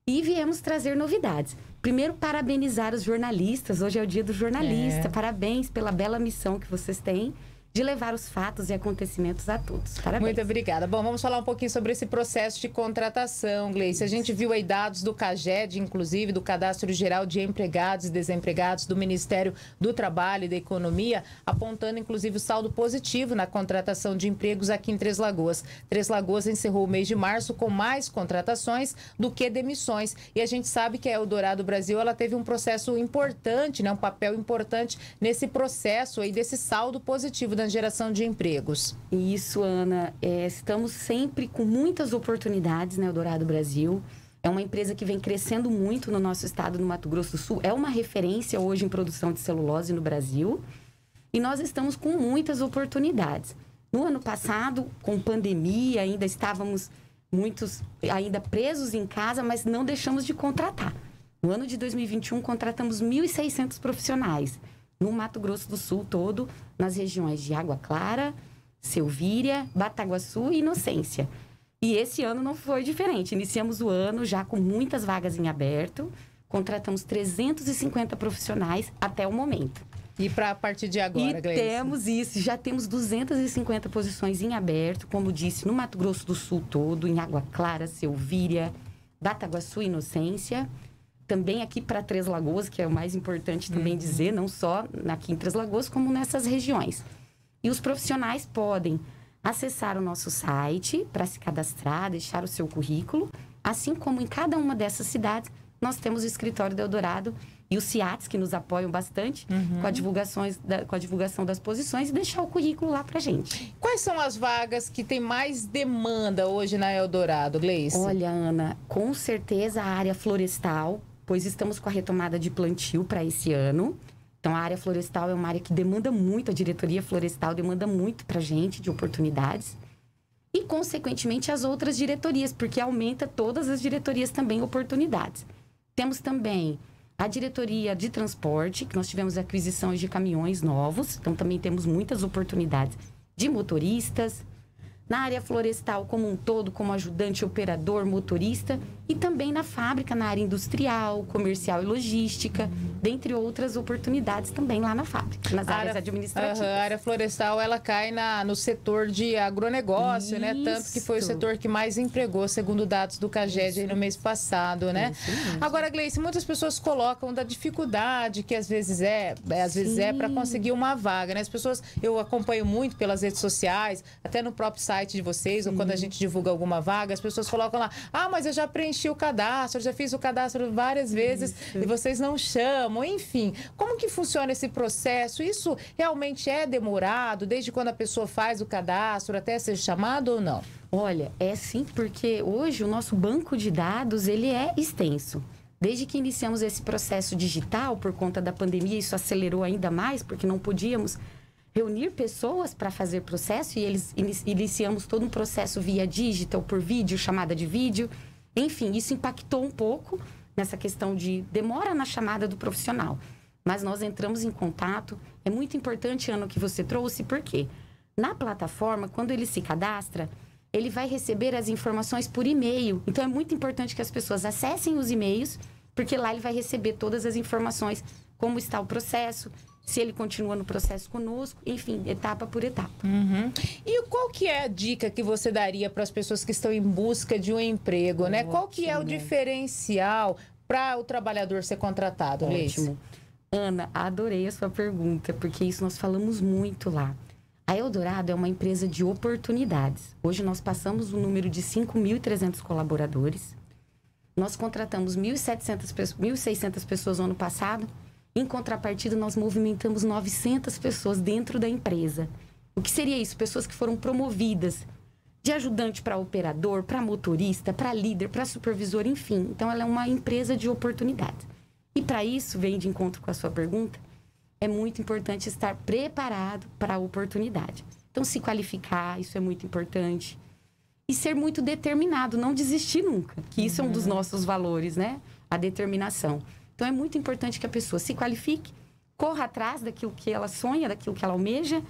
E viemos trazer novidades. Primeiro, parabenizar os jornalistas. Hoje é o dia do jornalista. É. Parabéns pela bela missão que vocês têm de levar os fatos e acontecimentos a todos. Parabéns. Muito obrigada. Bom, vamos falar um pouquinho sobre esse processo de contratação, Gleice. A gente viu aí dados do CAGED, inclusive, do Cadastro Geral de Empregados e Desempregados, do Ministério do Trabalho e da Economia, apontando, inclusive, o saldo positivo na contratação de empregos aqui em Três Lagoas. Três Lagoas encerrou o mês de março com mais contratações do que demissões. E a gente sabe que a Eldorado Brasil, ela teve um processo importante, né? Um papel importante nesse processo aí desse saldo positivo na geração de empregos. Isso, Ana. É, estamos sempre com muitas oportunidades, né, Eldorado Brasil. É uma empresa que vem crescendo muito no nosso estado, no Mato Grosso do Sul. É uma referência hoje em produção de celulose no Brasil. E nós estamos com muitas oportunidades. No ano passado, com pandemia, ainda estávamos muitos ainda presos em casa, mas não deixamos de contratar. No ano de dois mil e vinte e um, contratamos mil e seiscentos profissionais. No Mato Grosso do Sul todo, nas regiões de Água Clara, Selvíria, Bataguaçu e Inocência. E esse ano não foi diferente. Iniciamos o ano já com muitas vagas em aberto, contratamos trezentos e cinquenta profissionais até o momento. E para a partir de agora, e Gleice? Temos isso, já temos duzentas e cinquenta posições em aberto, como disse, no Mato Grosso do Sul todo, em Água Clara, Selvíria, Bataguaçu e Inocência. Também aqui para Três Lagoas, que é o mais importante também uhum. dizer, não só aqui em Três Lagoas, como nessas regiões. E os profissionais podem acessar o nosso site para se cadastrar, deixar o seu currículo. Assim como em cada uma dessas cidades, nós temos o escritório do Eldorado e os CIATs, que nos apoiam bastante uhum. com, a divulgações da, com a divulgação das posições, e deixar o currículo lá para gente. Quais são as vagas que tem mais demanda hoje na Eldorado, Gleice? Olha, Ana, com certeza a área florestal, pois estamos com a retomada de plantio para esse ano. Então, a área florestal é uma área que demanda muito, a diretoria florestal demanda muito para a gente de oportunidades. E, consequentemente, as outras diretorias, porque aumenta todas as diretorias também oportunidades. Temos também a diretoria de transporte, que nós tivemos aquisição de caminhões novos. Então, também temos muitas oportunidades de motoristas. Na área florestal como um todo, como ajudante, operador, motorista, e também na fábrica, na área industrial, comercial e logística, uhum. dentre outras oportunidades também lá na fábrica, nas áreas área, administrativas. Uhum, a área florestal, ela cai na, no setor de agronegócio, isso. né? Tanto que foi o setor que mais empregou, segundo dados do CAGED aí no mês passado, né? Isso, isso. Agora, Gleice, muitas pessoas colocam da dificuldade que às vezes é, às vezes Sim. é para conseguir uma vaga, né? As pessoas, eu acompanho muito pelas redes sociais, até no próprio site de vocês, ou quando a gente divulga alguma vaga, as pessoas colocam lá, ah, mas eu já preenchi o cadastro, eu já fiz o cadastro várias vezes isso. e vocês não chamam, enfim. Como que funciona esse processo? Isso realmente é demorado, desde quando a pessoa faz o cadastro até ser chamado ou não? Olha, é sim, porque hoje o nosso banco de dados, ele é extenso. Desde que iniciamos esse processo digital, por conta da pandemia, isso acelerou ainda mais, porque não podíamos reunir pessoas para fazer processo e eles iniciamos todo um processo via digital, por vídeo, chamada de vídeo. Enfim, isso impactou um pouco nessa questão de demora na chamada do profissional. Mas nós entramos em contato. É muito importante, Ana, que você trouxe, porque na plataforma, quando ele se cadastra, ele vai receber as informações por e-mail. Então, é muito importante que as pessoas acessem os e-mails, porque lá ele vai receber todas as informações, como está o processo, se ele continua no processo conosco, enfim, etapa por etapa. Uhum. E qual que é a dica que você daria para as pessoas que estão em busca de um emprego, né? Ótimo. Qual que é o diferencial para o trabalhador ser contratado? Ótimo. Ana, adorei a sua pergunta, porque isso nós falamos muito lá. A Eldorado é uma empresa de oportunidades. Hoje nós passamos o número de cinco mil e trezentos colaboradores. Nós contratamos mil e setecentas, mil e seiscentas pessoas no ano passado. Em contrapartida, nós movimentamos novecentas pessoas dentro da empresa. O que seria isso? Pessoas que foram promovidas de ajudante para operador, para motorista, para líder, para supervisor, enfim. Então, ela é uma empresa de oportunidades. E para isso, vem de encontro com a sua pergunta, é muito importante estar preparado para a oportunidade. Então, se qualificar, isso é muito importante. E ser muito determinado, não desistir nunca, que isso uhum. é um dos nossos valores, né? A determinação. Então, é muito importante que a pessoa se qualifique, corra atrás daquilo que ela sonha, daquilo que ela almeja,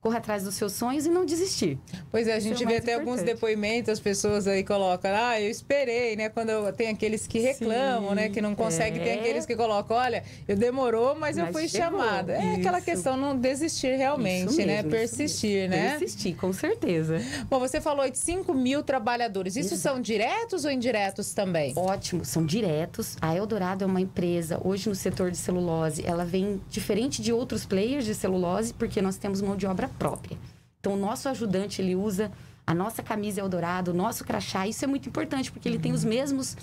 corra atrás dos seus sonhos e não desistir. Pois é, a gente vê até alguns depoimentos, as pessoas aí colocam, ah, eu esperei, né? Quando eu, tem aqueles que reclamam, Sim, né? Que não conseguem, é. Tem aqueles que colocam, olha, eu demorou, mas, mas eu fui chegou. chamada. É isso. Aquela questão, não desistir realmente, mesmo, né? Persistir, né? Persistir, com certeza. Bom, você falou de cinco mil trabalhadores. Isso Exato. São diretos ou indiretos também? Ótimo, são diretos. A Eldorado é uma empresa, hoje no setor de celulose, ela vem diferente de outros players de celulose, porque nós temos mão de obra própria. Então, o nosso ajudante, ele usa a nossa camisa Eldorado, o nosso crachá. Isso é muito importante, porque ele uhum. tem os mesmos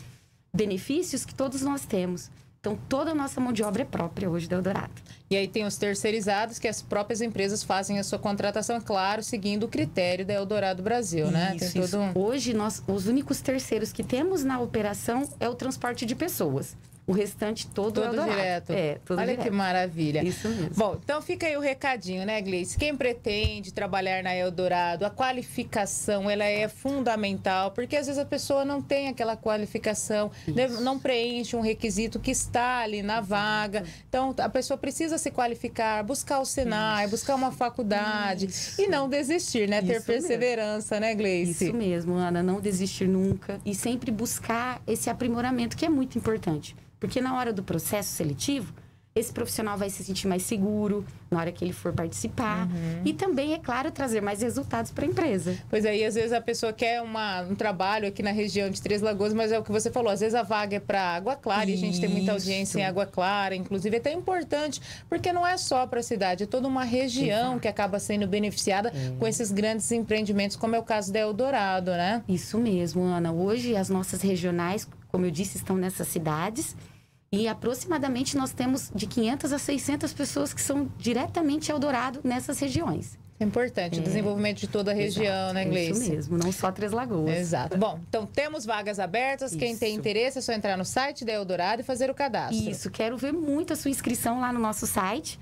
benefícios que todos nós temos. Então, toda a nossa mão de obra é própria hoje da Eldorado. E aí tem os terceirizados, que as próprias empresas fazem a sua contratação, claro, seguindo o critério da Eldorado Brasil, isso, né? Tem isso. Todo... Hoje, nós, os únicos terceiros que temos na operação é o transporte de pessoas. O restante todo, todo é Eldorado. Direto. É, todo Olha direto. Que maravilha. Isso mesmo. Bom, então fica aí o recadinho, né, Gleice? Quem pretende trabalhar na Eldorado, a qualificação, ela é fundamental, porque às vezes a pessoa não tem aquela qualificação, isso. não preenche um requisito que está ali na Exato. Vaga. Então, a pessoa precisa se qualificar, buscar o Senai, isso. buscar uma faculdade isso. e não desistir, né? Isso Ter perseverança, mesmo. Né, Gleice? Isso mesmo, Ana. Não desistir nunca e sempre buscar esse aprimoramento, que é muito importante. Porque na hora do processo seletivo, esse profissional vai se sentir mais seguro na hora que ele for participar. Uhum. E também, é claro, trazer mais resultados para a empresa. Pois é, e às vezes a pessoa quer uma, um trabalho aqui na região de Três Lagoas, mas é o que você falou, às vezes a vaga é para Água Clara, Isso. e a gente tem muita audiência em Água Clara, inclusive é até importante, porque não é só para a cidade, é toda uma região Exato. Que acaba sendo beneficiada é. Com esses grandes empreendimentos, como é o caso da Eldorado, né? Isso mesmo, Ana. Hoje as nossas regionais, como eu disse, estão nessas cidades. E aproximadamente nós temos de quinhentas a seiscentas pessoas que são diretamente Eldorado nessas regiões. É importante, é. O desenvolvimento de toda a região, Exato, né, Gleice? É isso mesmo, não só Três Lagoas. Exato. Bom, então temos vagas abertas, isso. quem tem interesse é só entrar no site da Eldorado e fazer o cadastro. Isso, quero ver muito a sua inscrição lá no nosso site.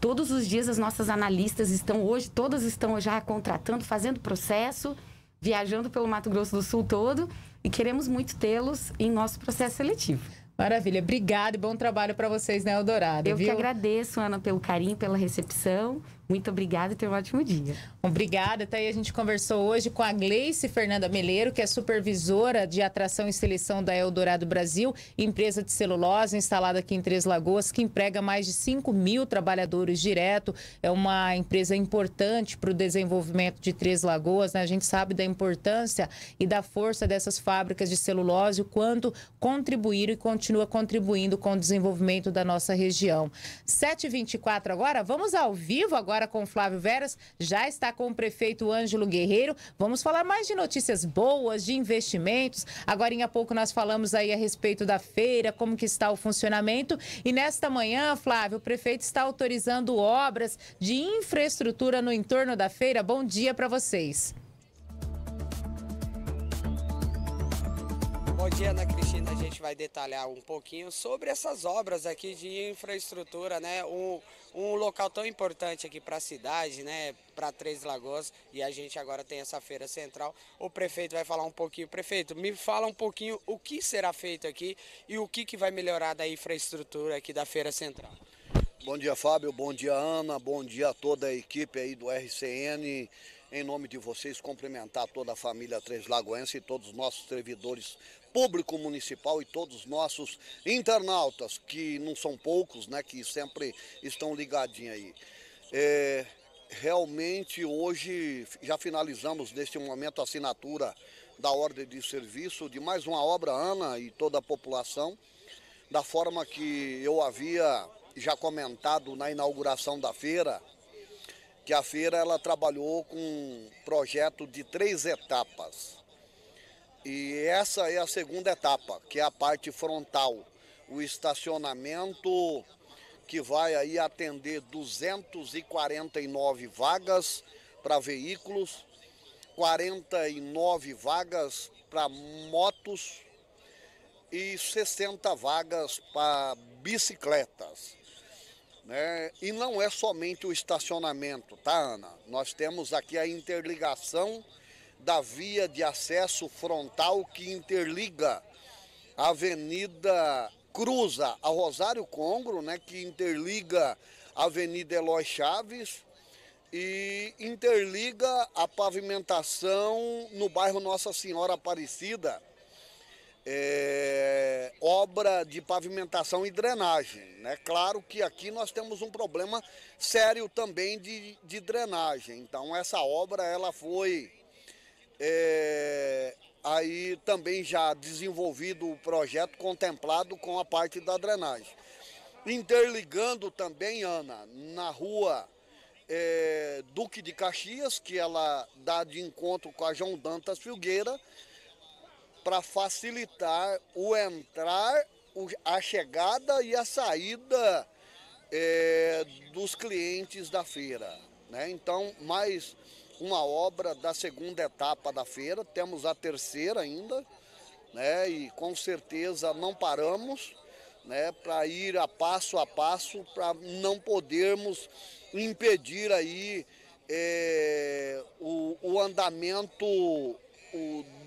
Todos os dias as nossas analistas estão hoje, todas estão já contratando, fazendo processo, viajando pelo Mato Grosso do Sul todo. E queremos muito tê-los em nosso processo seletivo. Maravilha, obrigada e bom trabalho para vocês, né, Eldorado? Eu viu? Que agradeço, Ana, pelo carinho, pela recepção. Muito obrigada e tenha um ótimo dia. Obrigada. Até aí a gente conversou hoje com a Gleice Fernanda Meleiro, que é supervisora de atração e seleção da Eldorado Brasil, empresa de celulose instalada aqui em Três Lagoas, que emprega mais de cinco mil trabalhadores direto. É uma empresa importante para o desenvolvimento de Três Lagoas, né? A gente sabe da importância e da força dessas fábricas de celulose, o quanto contribuíram e continua contribuindo com o desenvolvimento da nossa região. sete e vinte e quatro agora, vamos ao vivo agora. Agora com o Flávio Veras, já está com o prefeito Ângelo Guerreiro. Vamos falar mais de notícias boas, de investimentos. Agora em pouco nós falamos aí a respeito da feira, como que está o funcionamento. E nesta manhã, Flávio, o prefeito está autorizando obras de infraestrutura no entorno da feira. Bom dia para vocês. Bom dia, Ana Cristina. A gente vai detalhar um pouquinho sobre essas obras aqui de infraestrutura, né? Um, um local tão importante aqui para a cidade, né? Para Três Lagoas, e a gente agora tem essa feira central. O prefeito vai falar um pouquinho. Prefeito, me fala um pouquinho o que será feito aqui e o que, que vai melhorar da infraestrutura aqui da feira central. Bom dia, Fábio. Bom dia, Ana. Bom dia a toda a equipe aí do R C N. Em nome de vocês, cumprimentar toda a família Três Lagoense e todos os nossos servidores público municipal e todos os nossos internautas, que não são poucos, né, que sempre estão ligadinhos aí. É, realmente hoje já finalizamos neste momento a assinatura da ordem de serviço de mais uma obra, Ana, e toda a população, da forma que eu havia já comentado na inauguração da feira, que a feira ela trabalhou com um projeto de três etapas. E essa é a segunda etapa, que é a parte frontal, o estacionamento que vai aí atender duzentas e quarenta e nove vagas para veículos, quarenta e nove vagas para motos e sessenta vagas para bicicletas, né? E não é somente o estacionamento, tá, Ana? Nós temos aqui a interligação da via de acesso frontal que interliga a avenida, cruza a Rosário Congro, né, que interliga a avenida Eloy Chaves e interliga a pavimentação no bairro Nossa Senhora Aparecida, é, obra de pavimentação e drenagem, né? Claro que aqui nós temos um problema sério também de, de drenagem, então essa obra ela foi é, aí também já desenvolvido o projeto contemplado com a parte da drenagem. Interligando também, Ana, na rua é, Duque de Caxias, que ela dá de encontro com a João Dantas Filgueira, para facilitar o entrar, a chegada e a saída é, dos clientes da feira, né? Então, mais uma obra da segunda etapa da feira, temos a terceira ainda, né? E com certeza não paramos, né, para ir a passo a passo, para não podermos impedir aí é, o, o andamento o,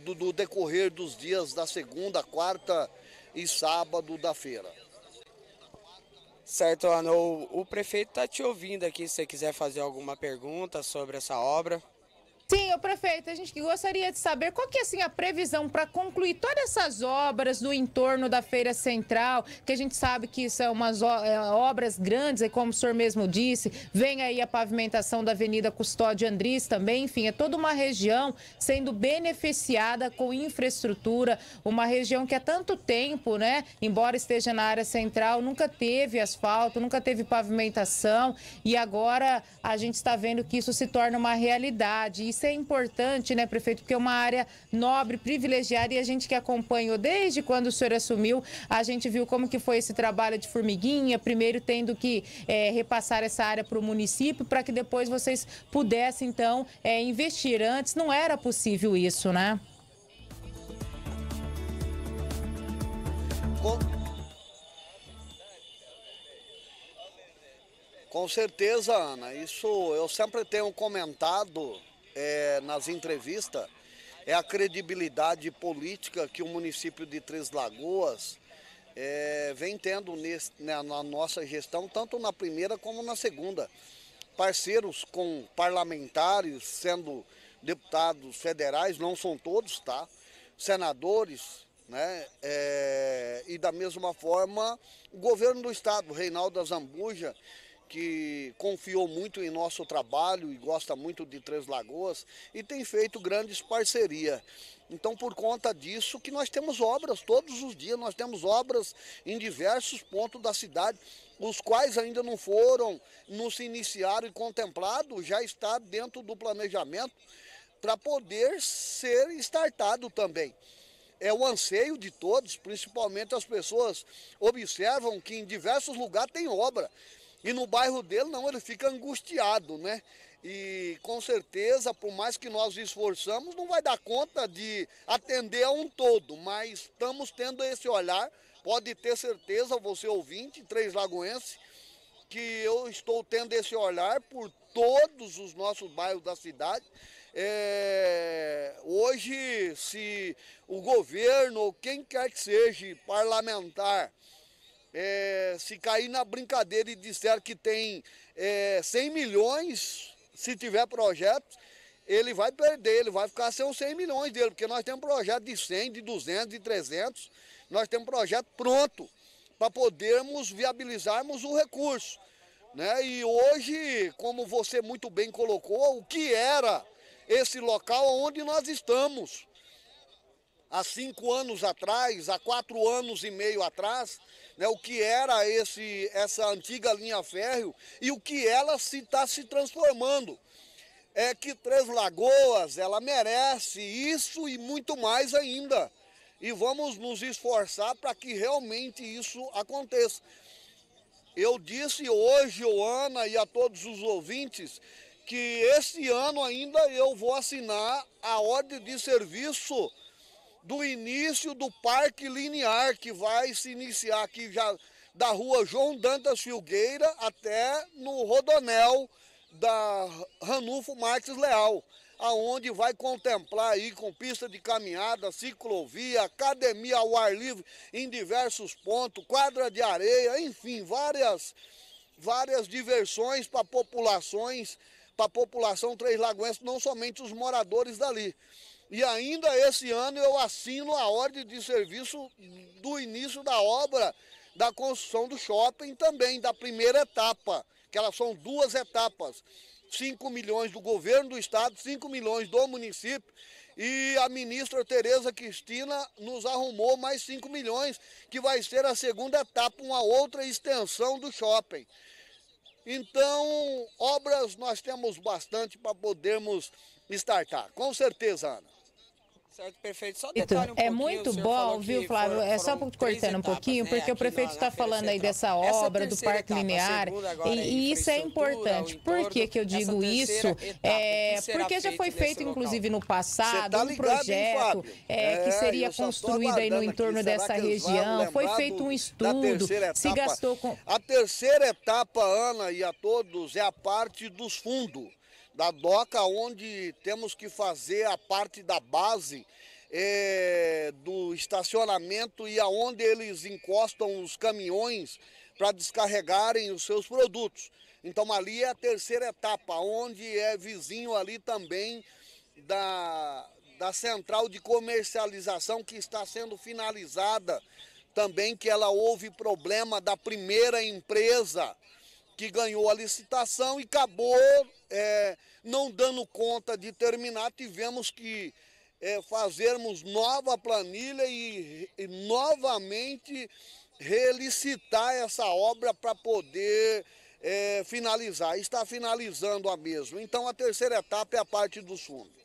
do, do decorrer dos dias da segunda, quarta e sábado da feira. Certo, Ana. O, o prefeito está te ouvindo aqui, se você quiser fazer alguma pergunta sobre essa obra. Sim, o prefeito, a gente gostaria de saber qual que é assim, a previsão para concluir todas essas obras do entorno da Feira Central, que a gente sabe que são umas obras grandes, e como o senhor mesmo disse, vem aí a pavimentação da Avenida Custódio Andris também, enfim, é toda uma região sendo beneficiada com infraestrutura, uma região que há tanto tempo, né, embora esteja na área central, nunca teve asfalto, nunca teve pavimentação, e agora a gente está vendo que isso se torna uma realidade. Isso é importante, né, prefeito, porque é uma área nobre, privilegiada, e a gente que acompanhou desde quando o senhor assumiu, a gente viu como que foi esse trabalho de formiguinha, primeiro tendo que é, repassar essa área para o município, para que depois vocês pudessem, então, é, investir. Antes não era possível isso, né? Com... Com certeza, Ana, isso eu sempre tenho comentado, É, nas entrevistas, é a credibilidade política que o município de Três Lagoas é, vem tendo nesse, né, na nossa gestão, tanto na primeira como na segunda. Parceiros com parlamentares, sendo deputados federais, não são todos, tá? Senadores, né? É, e da mesma forma, o governo do estado, Reinaldo Azambuja, que confiou muito em nosso trabalho e gosta muito de Três Lagoas e tem feito grandes parcerias. Então, por conta disso, que nós temos obras todos os dias, nós temos obras em diversos pontos da cidade, os quais ainda não foram, não se iniciaram e contemplado, já está dentro do planejamento para poder ser startado também. É o anseio de todos, principalmente as pessoas observam que em diversos lugares tem obra, e no bairro dele, não, ele fica angustiado, né? E com certeza, por mais que nós esforçamos, não vai dar conta de atender a um todo, mas estamos tendo esse olhar. Pode ter certeza, você ouvinte, Três Lagoense, que eu estou tendo esse olhar por todos os nossos bairros da cidade. É, hoje, se o governo, ou quem quer que seja, parlamentar, É, se cair na brincadeira e disser que tem é, cem milhões, se tiver projetos, ele vai perder, ele vai ficar sem os cem milhões dele, porque nós temos um projeto de cem, de duzentos, de trezentos, nós temos um projeto pronto para podermos viabilizarmos o recurso, né? E hoje, como você muito bem colocou, o que era esse local onde nós estamos? Há cinco anos atrás, há quatro anos e meio atrás, né, o que era esse, essa antiga linha férrea e o que ela está se, se transformando. É que Três Lagoas, ela merece isso e muito mais ainda. E vamos nos esforçar para que realmente isso aconteça. Eu disse hoje, Ana, e a todos os ouvintes, que esse ano ainda eu vou assinar a ordem de serviço do início do Parque Linear, que vai se iniciar aqui já da rua João Dantas Filgueira até no Rodonel da Ranulfo Marques Leal, aonde vai contemplar aí com pista de caminhada, ciclovia, academia ao ar livre em diversos pontos, quadra de areia, enfim, várias, várias diversões para populações, para a população três-lagoense, não somente os moradores dali. E ainda esse ano eu assino a ordem de serviço do início da obra da construção do shopping também, da primeira etapa, que elas são duas etapas, cinco milhões do governo do estado, cinco milhões do município, e a ministra Tereza Cristina nos arrumou mais cinco milhões, que vai ser a segunda etapa, uma outra extensão do shopping. Então, obras nós temos bastante para podermos startar, com certeza, Ana. Certo, perfeito. Só detalhe um é muito bom, viu, Flávio? É só cortando um pouquinho, né? Porque aqui o prefeito está falando aí dessa obra do Parque Linear e isso é importante. Por que que eu digo isso? É, porque já foi feito, inclusive, no passado, um projeto é, que seria construído aí no entorno dessa região. Foi feito um estudo, se gastou com... A terceira etapa, Ana, e a todos, é a parte dos fundos da doca, onde temos que fazer a parte da base é, do estacionamento e aonde eles encostam os caminhões para descarregarem os seus produtos. Então ali é a terceira etapa, onde é vizinho ali também da, da central de comercialização que está sendo finalizada também, que ela houve problema da primeira empresa que ganhou a licitação e acabou é, não dando conta de terminar. Tivemos que é, fazermos nova planilha e, e novamente relicitar essa obra para poder é, finalizar. Está finalizando a mesma. Então a terceira etapa é a parte do fundo.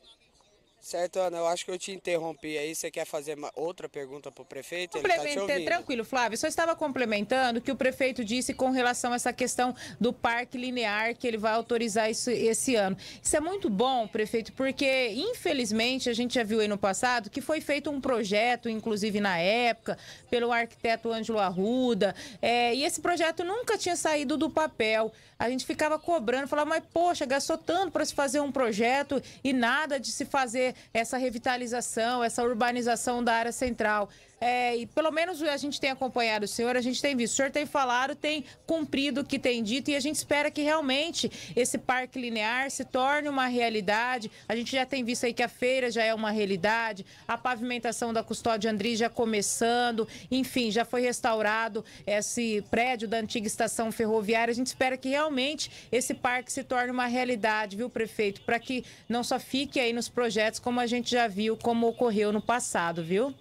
Certo, Ana, eu acho que eu te interrompi aí, você quer fazer uma outra pergunta para o prefeito? Ele tá te ouvindo. Tranquilo, Flávio, só estava complementando que o prefeito disse com relação a essa questão do parque linear, que ele vai autorizar isso esse ano. Isso é muito bom, prefeito, porque infelizmente a gente já viu aí no passado que foi feito um projeto, inclusive na época, pelo arquiteto Ângelo Arruda, é, e esse projeto nunca tinha saído do papel. A gente ficava cobrando, falava, mas poxa, gastou tanto para se fazer um projeto e nada de se fazer essa revitalização, essa urbanização da área central. É, e pelo menos a gente tem acompanhado o senhor, a gente tem visto, o senhor tem falado, tem cumprido o que tem dito e a gente espera que realmente esse parque linear se torne uma realidade. A gente já tem visto aí que a feira já é uma realidade, a pavimentação da Custódio Andri já começando, enfim, já foi restaurado esse prédio da antiga estação ferroviária. A gente espera que realmente esse parque se torne uma realidade, viu, prefeito? Para que não só fique aí nos projetos como a gente já viu, como ocorreu no passado, viu?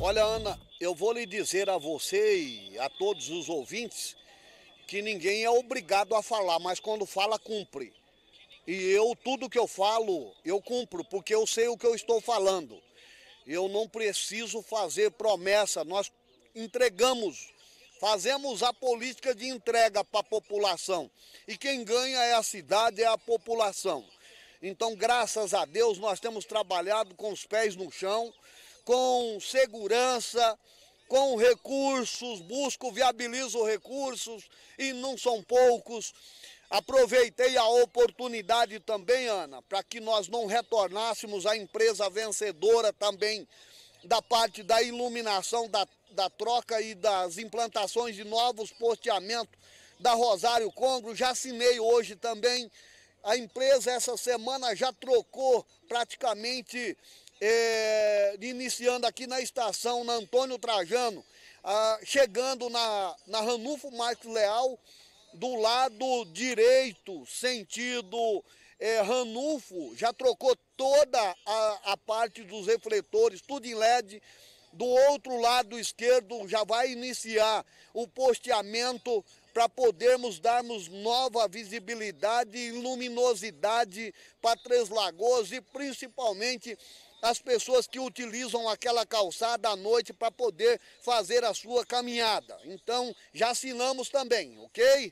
Olha, Ana, eu vou lhe dizer a você e a todos os ouvintes que ninguém é obrigado a falar, mas quando fala, cumpre. E eu, tudo que eu falo, eu cumpro, porque eu sei o que eu estou falando. Eu não preciso fazer promessa, nós entregamos, fazemos a política de entrega para a população. E quem ganha é a cidade, é a população. Então, graças a Deus, nós temos trabalhado com os pés no chão, com segurança, com recursos, busco, viabilizo recursos e não são poucos. Aproveitei a oportunidade também, Ana, para que nós não retornássemos à empresa vencedora também da parte da iluminação, da, da troca e das implantações de novos posteamentos da Rosário Congro, Jacineio hoje também. A empresa essa semana já trocou praticamente, é, iniciando aqui na estação, na Antônio Trajano, ah, chegando na, na Ranulfo Marques Leal, do lado direito, sentido é, Ranulfo, já trocou toda a, a parte dos refletores, tudo em L E D. Do outro lado esquerdo já vai iniciar o posteamento para podermos darmos nova visibilidade e luminosidade para Três Lagoas e principalmente as pessoas que utilizam aquela calçada à noite para poder fazer a sua caminhada. Então, já assinamos também, ok?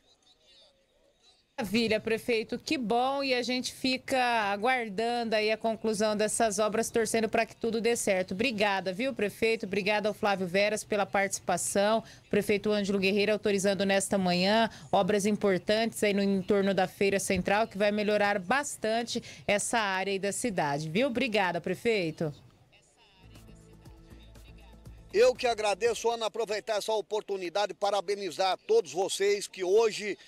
Maravilha, prefeito, que bom, e a gente fica aguardando aí a conclusão dessas obras, torcendo para que tudo dê certo. Obrigada, viu, prefeito? Obrigada ao Flávio Veras pela participação, prefeito Ângelo Guerreiro autorizando nesta manhã obras importantes aí no entorno da Feira Central, que vai melhorar bastante essa área aí da cidade, viu? Obrigada, prefeito. Eu que agradeço, Ana, aproveitar essa oportunidade e parabenizar a todos vocês que hoje...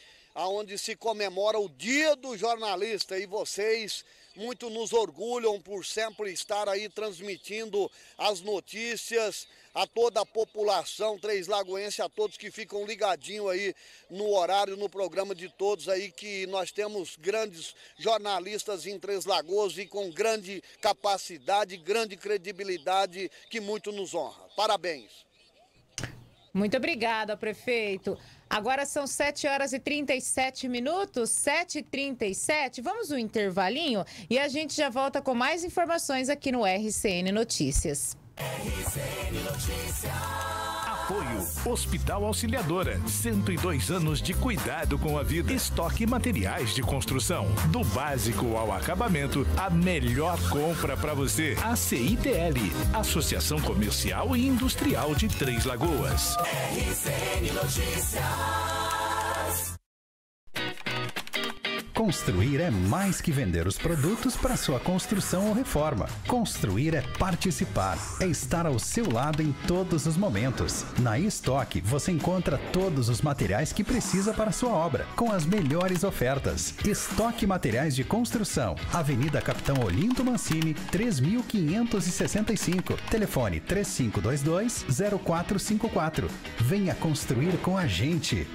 onde se comemora o Dia do Jornalista, e vocês muito nos orgulham por sempre estar aí transmitindo as notícias a toda a população três-lagoense, a todos que ficam ligadinho aí no horário, no programa de todos aí, que nós temos grandes jornalistas em Três Lagoas e com grande capacidade, grande credibilidade, que muito nos honra. Parabéns. Muito obrigada, prefeito. Agora são sete horas e trinta e sete minutos, sete e trinta e sete. Vamos um intervalinho e a gente já volta com mais informações aqui no R C N Notícias. R C N Notícias. Apoio Hospital Auxiliadora, cento e dois anos de cuidado com a vida. Estoque materiais de construção, do básico ao acabamento, a melhor compra para você. A C I T L, Associação Comercial e Industrial de Três Lagoas. R C N Notícias. Construir é mais que vender os produtos para sua construção ou reforma. Construir é participar, é estar ao seu lado em todos os momentos. Na Estoque você encontra todos os materiais que precisa para sua obra, com as melhores ofertas. Estoque Materiais de Construção, Avenida Capitão Olinto Mancini, três mil quinhentos e sessenta e cinco, telefone três cinco dois dois, zero quatro cinco quatro. Venha construir com a gente!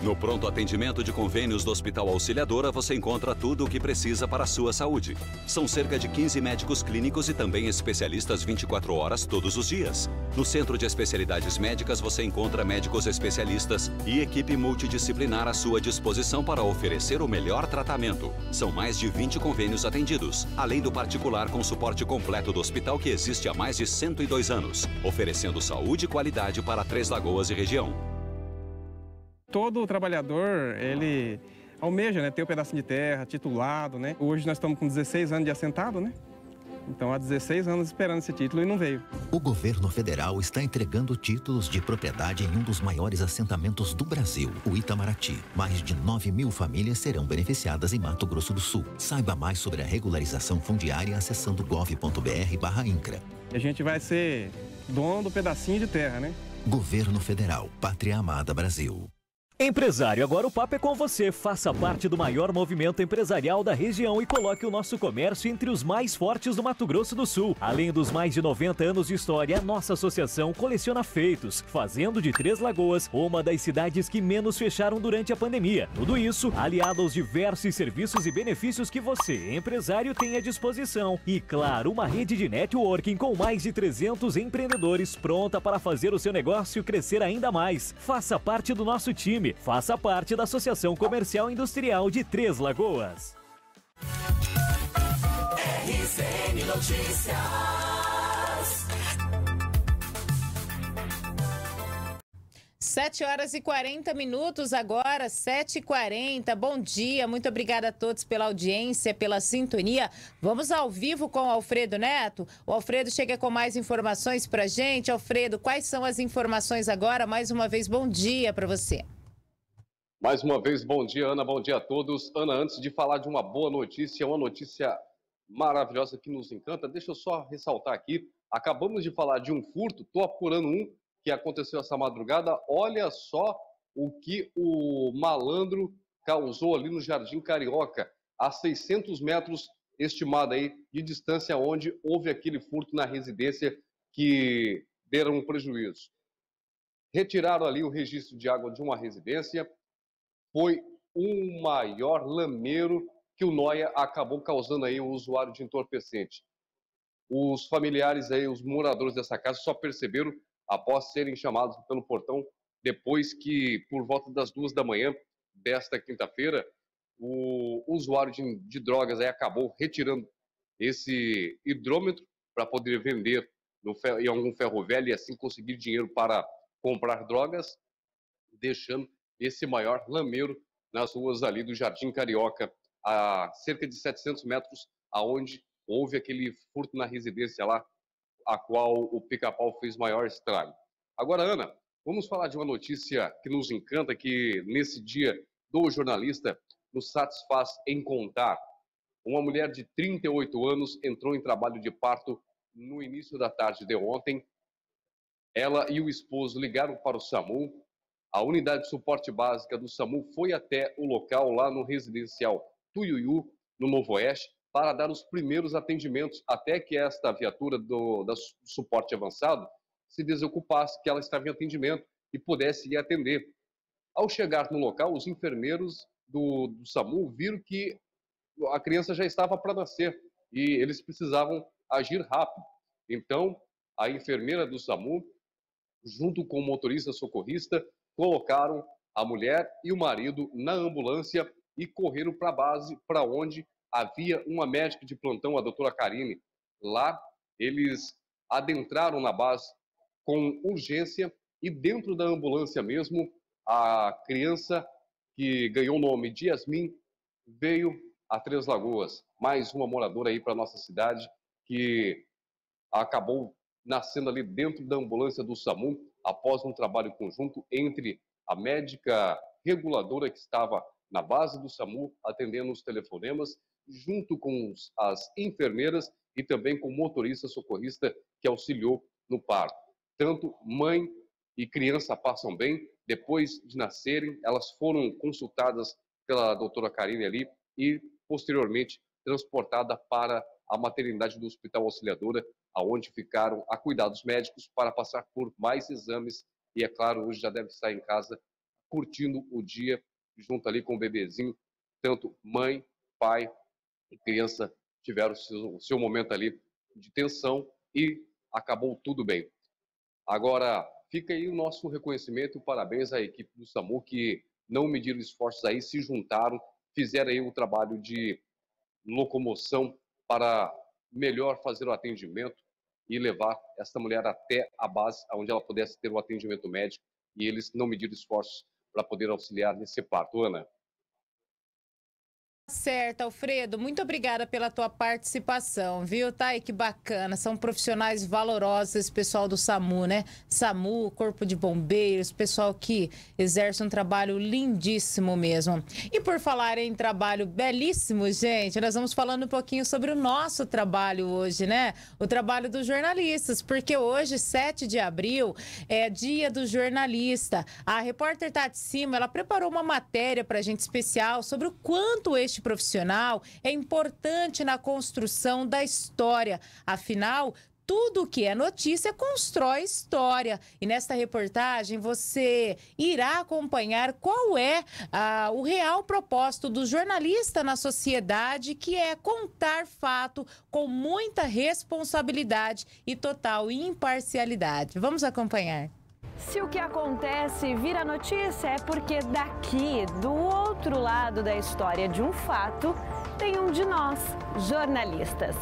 No pronto atendimento de convênios do Hospital Auxiliadora, você encontra tudo o que precisa para a sua saúde. São cerca de quinze médicos clínicos e também especialistas vinte e quatro horas todos os dias. No Centro de Especialidades Médicas, você encontra médicos especialistas e equipe multidisciplinar à sua disposição para oferecer o melhor tratamento. São mais de vinte convênios atendidos, além do particular com suporte completo do hospital que existe há mais de cento e dois anos, oferecendo saúde e qualidade para Três Lagoas e região. Todo trabalhador, ele almeja, né, ter um pedacinho de terra, titulado, né? Hoje nós estamos com dezesseis anos de assentado, né? Então, há dezesseis anos esperando esse título e não veio. O governo federal está entregando títulos de propriedade em um dos maiores assentamentos do Brasil, o Itamaraty. Mais de nove mil famílias serão beneficiadas em Mato Grosso do Sul. Saiba mais sobre a regularização fundiária acessando gov ponto br barra INCRA. A gente vai ser dono do pedacinho de terra, né? Governo Federal, Pátria Amada Brasil. Empresário, agora o papo é com você. Faça parte do maior movimento empresarial da região e coloque o nosso comércio entre os mais fortes do Mato Grosso do Sul. Além dos mais de noventa anos de história, a nossa associação coleciona feitos, fazendo de Três Lagoas uma das cidades que menos fecharam durante a pandemia. Tudo isso aliado aos diversos serviços e benefícios que você, empresário, tem à disposição. E claro, uma rede de networking com mais de trezentos empreendedores pronta para fazer o seu negócio crescer ainda mais. Faça parte do nosso time. Faça parte da Associação Comercial Industrial de Três Lagoas. R C N Notícias. sete horas e quarenta minutos agora, sete e quarenta. Bom dia, muito obrigada a todos pela audiência, pela sintonia. Vamos ao vivo com o Alfredo Neto. O Alfredo chega com mais informações pra gente. Alfredo, quais são as informações agora? Mais uma vez, bom dia para você. Mais uma vez, bom dia, Ana, bom dia a todos. Ana, antes de falar de uma boa notícia, uma notícia maravilhosa que nos encanta, deixa eu só ressaltar aqui, acabamos de falar de um furto, estou apurando um, que aconteceu essa madrugada, olha só o que o malandro causou ali no Jardim Carioca, a seiscentos metros estimada aí de distância onde houve aquele furto na residência que deram um prejuízo. Retiraram ali o registro de água de uma residência, foi um maior lameiro que o Noia acabou causando aí o usuário de entorpecente. Os familiares aí, os moradores dessa casa só perceberam após serem chamados pelo portão depois que, por volta das duas da manhã desta quinta-feira, o usuário de, de drogas aí acabou retirando esse hidrômetro para poder vender no, em algum ferro velho e assim conseguir dinheiro para comprar drogas, deixando esse maior lameiro nas ruas ali do Jardim Carioca, a cerca de setecentos metros aonde houve aquele furto na residência lá, a qual o Pica-Pau fez maior estrago. Agora, Ana, vamos falar de uma notícia que nos encanta, que nesse dia do jornalista nos satisfaz em contar. Uma mulher de trinta e oito anos entrou em trabalho de parto no início da tarde de ontem. Ela e o esposo ligaram para o SAMU. A unidade de suporte básica do SAMU foi até o local lá no residencial Tuiuiú, no Novo Oeste, para dar os primeiros atendimentos até que esta viatura do, da, do suporte avançado se desocupasse, que ela estava em atendimento e pudesse ir atender. Ao chegar no local, os enfermeiros do, do SAMU viram que a criança já estava para nascer e eles precisavam agir rápido. Então, a enfermeira do SAMU, junto com o motorista socorrista, colocaram a mulher e o marido na ambulância e correram para a base, para onde havia uma médica de plantão, a doutora Karine. Lá, eles adentraram na base com urgência e dentro da ambulância mesmo, a criança que ganhou o nome de Yasmin veio a Três Lagoas. Mais uma moradora aí para nossa cidade que acabou nascendo ali dentro da ambulância do SAMU após um trabalho conjunto entre a médica reguladora que estava na base do SAMU atendendo os telefonemas, junto com as enfermeiras e também com o motorista socorrista que auxiliou no parto. Tanto mãe e criança passam bem. Depois de nascerem, elas foram consultadas pela doutora Karine ali e, posteriormente, transportada para a maternidade do Hospital Auxiliadora, aonde ficaram a cuidados médicos para passar por mais exames. E, é claro, hoje já deve estar em casa curtindo o dia, junto ali com o bebezinho. Tanto mãe, pai e criança tiveram o seu momento ali de tensão e acabou tudo bem. Agora, fica aí o nosso reconhecimento, parabéns à equipe do SAMU, que não mediram esforços aí, se juntaram, fizeram aí um trabalho de locomoção para melhor fazer o atendimento e levar essa mulher até a base, onde ela pudesse ter o atendimento médico, e eles não mediram esforços para poder auxiliar nesse parto, Ana. Certo, Alfredo, muito obrigada pela tua participação, viu? Tá aí, que bacana, são profissionais valorosos esse pessoal do SAMU, né? SAMU, Corpo de Bombeiros, pessoal que exerce um trabalho lindíssimo mesmo. E por falar em trabalho belíssimo, gente, nós vamos falando um pouquinho sobre o nosso trabalho hoje, né? O trabalho dos jornalistas, porque hoje, sete de abril, é dia do jornalista. A repórter Tati Simon, ela preparou uma matéria pra gente especial sobre o quanto este profissional é importante na construção da história. Afinal, tudo que é notícia constrói história. E nesta reportagem você irá acompanhar qual é ah, o real propósito do jornalista na sociedade, que é contar fato com muita responsabilidade e total imparcialidade. Vamos acompanhar. Se o que acontece vira notícia, é porque daqui, do outro lado da história de um fato, tem um de nós, jornalistas.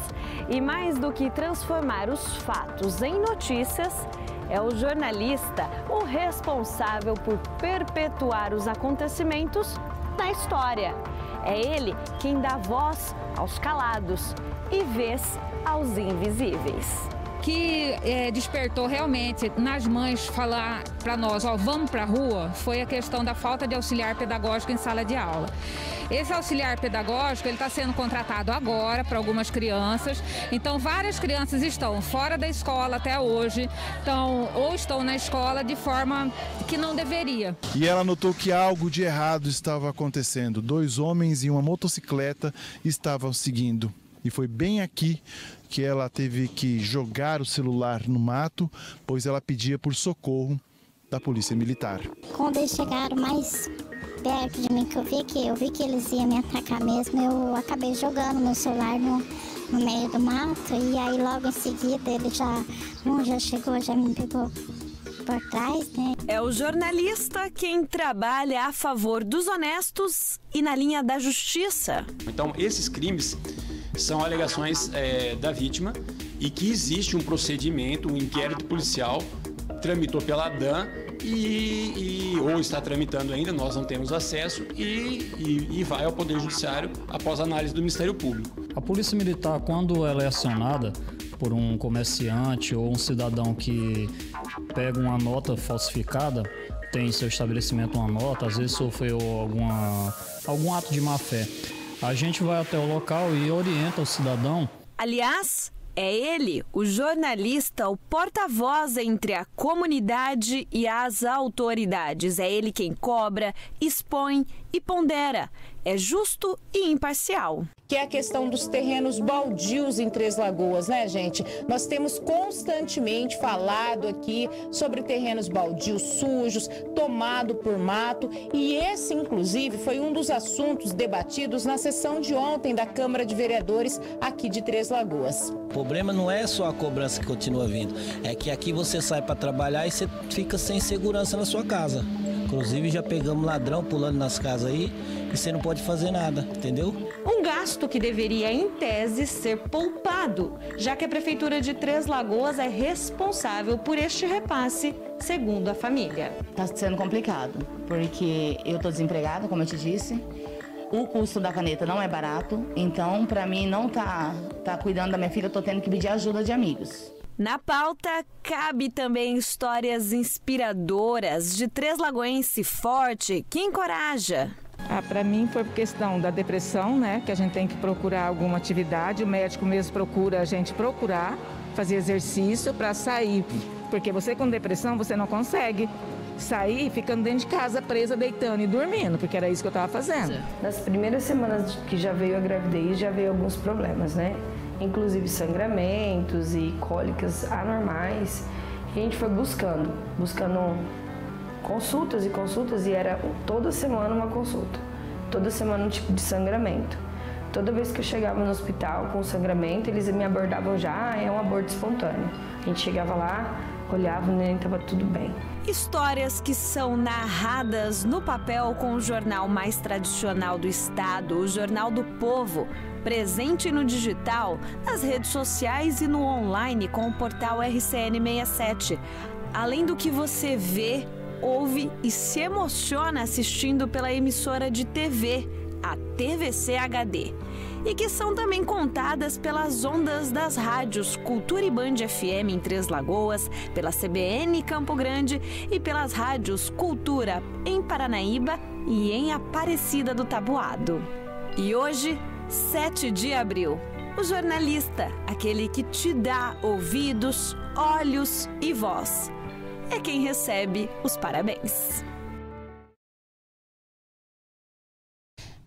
E mais do que transformar os fatos em notícias, é o jornalista o responsável por perpetuar os acontecimentos da história. É ele quem dá voz aos calados e vez aos invisíveis. que é, despertou realmente nas mães falar para nós, ó, vamos para a rua, foi a questão da falta de auxiliar pedagógico em sala de aula. Esse auxiliar pedagógico, ele está sendo contratado agora para algumas crianças, então várias crianças estão fora da escola até hoje, estão, ou estão na escola de forma que não deveria. E ela notou que algo de errado estava acontecendo, dois homens e uma motocicleta estavam seguindo. E foi bem aqui que ela teve que jogar o celular no mato, pois ela pedia por socorro da polícia militar. Quando eles chegaram mais perto de mim, que eu vi que, eu vi que eles iam me atacar mesmo, eu acabei jogando meu celular no, no meio do mato, e aí logo em seguida ele já, um já chegou, já me pegou por trás, né? É o jornalista quem trabalha a favor dos honestos e na linha da justiça. Então esses crimes são alegações é, da vítima, e que existe um procedimento, um inquérito policial, tramitou pela D A M e, e ou está tramitando ainda, nós não temos acesso, e, e, e vai ao Poder Judiciário após análise do Ministério Público. A Polícia Militar, quando ela é acionada por um comerciante ou um cidadão que pega uma nota falsificada, tem em seu estabelecimento uma nota, às vezes sofreu alguma, algum ato de má-fé, a gente vai até o local e orienta o cidadão. Aliás, é ele, o jornalista, o porta-voz entre a comunidade e as autoridades. É ele quem cobra, expõe e pondera. É justo e imparcial. Que é a questão dos terrenos baldios em Três Lagoas, né, gente? Nós temos constantemente falado aqui sobre terrenos baldios sujos, tomado por mato, e esse, inclusive, foi um dos assuntos debatidos na sessão de ontem da Câmara de Vereadores aqui de Três Lagoas. O problema não é só a cobrança que continua vindo, é que aqui você sai para trabalhar e você fica sem segurança na sua casa. Inclusive, já pegamos ladrão pulando nas casas aí, e você não pode fazer nada, entendeu? Um gasto que deveria, em tese, ser poupado, já que a Prefeitura de Três Lagoas é responsável por este repasse, segundo a família. Tá sendo complicado, porque eu tô desempregada, como eu te disse, o custo da caneta não é barato, então, para mim, não tá, tá cuidando da minha filha, eu tô tendo que pedir ajuda de amigos. Na pauta, cabe também histórias inspiradoras de Três Lagoense forte que encoraja. Ah, para mim foi por questão da depressão, né? Que a gente tem que procurar alguma atividade, o médico mesmo procura a gente procurar, fazer exercício para sair. Porque você com depressão, você não consegue sair ficando dentro de casa, presa, deitando e dormindo, porque era isso que eu estava fazendo. Nas primeiras semanas que já veio a gravidez, já veio alguns problemas, né? Inclusive sangramentos e cólicas anormais. E a gente foi buscando, buscando consultas e consultas, e era toda semana uma consulta, toda semana um tipo de sangramento. Toda vez que eu chegava no hospital com sangramento, eles me abordavam já, é um aborto espontâneo. A gente chegava lá, olhava, né, estava tudo bem. Histórias que são narradas no papel com o jornal mais tradicional do estado, o Jornal do Povo, presente no digital, nas redes sociais e no online com o portal R C N sessenta e sete. Além do que você vê, ouve e se emociona assistindo pela emissora de T V, a T V C H D, e que são também contadas pelas ondas das rádios Cultura e Band F M em Três Lagoas, pela C B N Campo Grande e pelas rádios Cultura em Paranaíba e em Aparecida do Taboado. E hoje, sete de abril, o jornalista, aquele que te dá ouvidos, olhos e voz, é quem recebe os parabéns.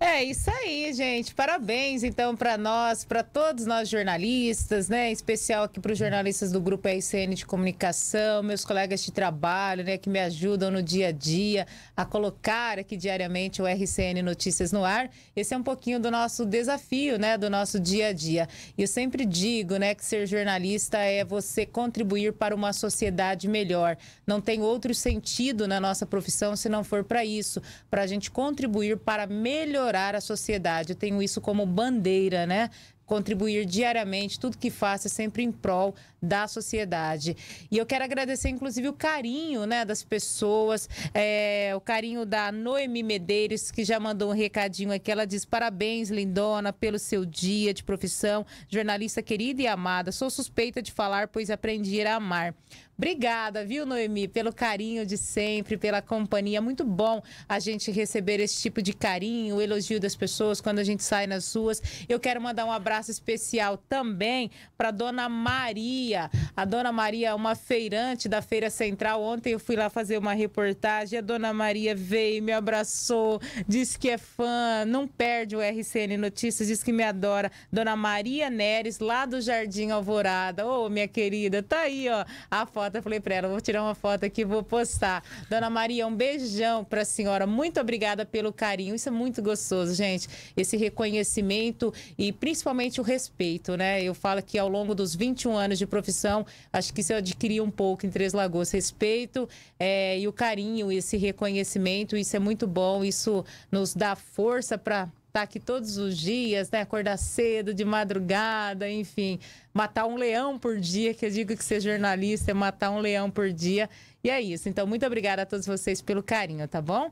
É isso aí, gente. Parabéns, então, para nós, para todos nós jornalistas, né? Em especial aqui para os jornalistas do Grupo R C N de Comunicação, meus colegas de trabalho, né? Que me ajudam no dia a dia a colocar aqui diariamente o R C N Notícias no ar. Esse é um pouquinho do nosso desafio, né? Do nosso dia a dia. E eu sempre digo, né? Que ser jornalista é você contribuir para uma sociedade melhor. Não tem outro sentido na nossa profissão se não for para isso, para a gente contribuir para melhorar a sociedade. Eu tenho isso como bandeira, né? contribuir diariamente, tudo que faça é sempre em prol da sociedade. E eu quero agradecer, inclusive, o carinho, né, das pessoas, é, o carinho da Noemi Medeiros, que já mandou um recadinho aqui. Ela diz: parabéns, lindona, pelo seu dia de profissão, jornalista querida e amada. Sou suspeita de falar, pois aprendi a amar. Obrigada, viu, Noemi, pelo carinho de sempre, pela companhia. Muito bom a gente receber esse tipo de carinho, o elogio das pessoas quando a gente sai nas ruas. Eu quero mandar um abraço especial também para Dona Maria. A Dona Maria é uma feirante da Feira Central. Ontem eu fui lá fazer uma reportagem, a Dona Maria veio, me abraçou, disse que é fã, não perde o R C N Notícias, disse que me adora. Dona Maria Neres, lá do Jardim Alvorada. Ô, oh, minha querida, tá aí, ó, a foto. Eu falei pra ela, vou tirar uma foto aqui, vou postar. Dona Maria, um beijão pra senhora. Muito obrigada pelo carinho. Isso é muito gostoso, gente. Esse reconhecimento e principalmente o respeito, né? Eu falo que ao longo dos vinte e um anos de profissão, acho que isso eu adquiri um pouco em Três Lagoas. Respeito é, e o carinho, esse reconhecimento, isso é muito bom. Isso nos dá força pra estar aqui todos os dias, né? Acordar cedo, de madrugada, enfim. Matar um leão por dia, que eu digo que ser jornalista é matar um leão por dia. E é isso. Então, muito obrigada a todos vocês pelo carinho, tá bom?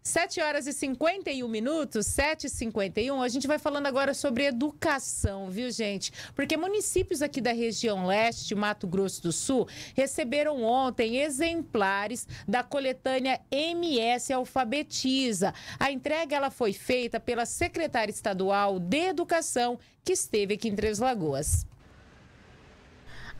sete horas e cinquenta e um minutos, sete e cinquenta e um, a gente vai falando agora sobre educação, viu, gente? Porque municípios aqui da região leste, Mato Grosso do Sul, receberam ontem exemplares da coletânea M S Alfabetiza. A entrega ela foi feita pela Secretária Estadual de Educação, que esteve aqui em Três Lagoas.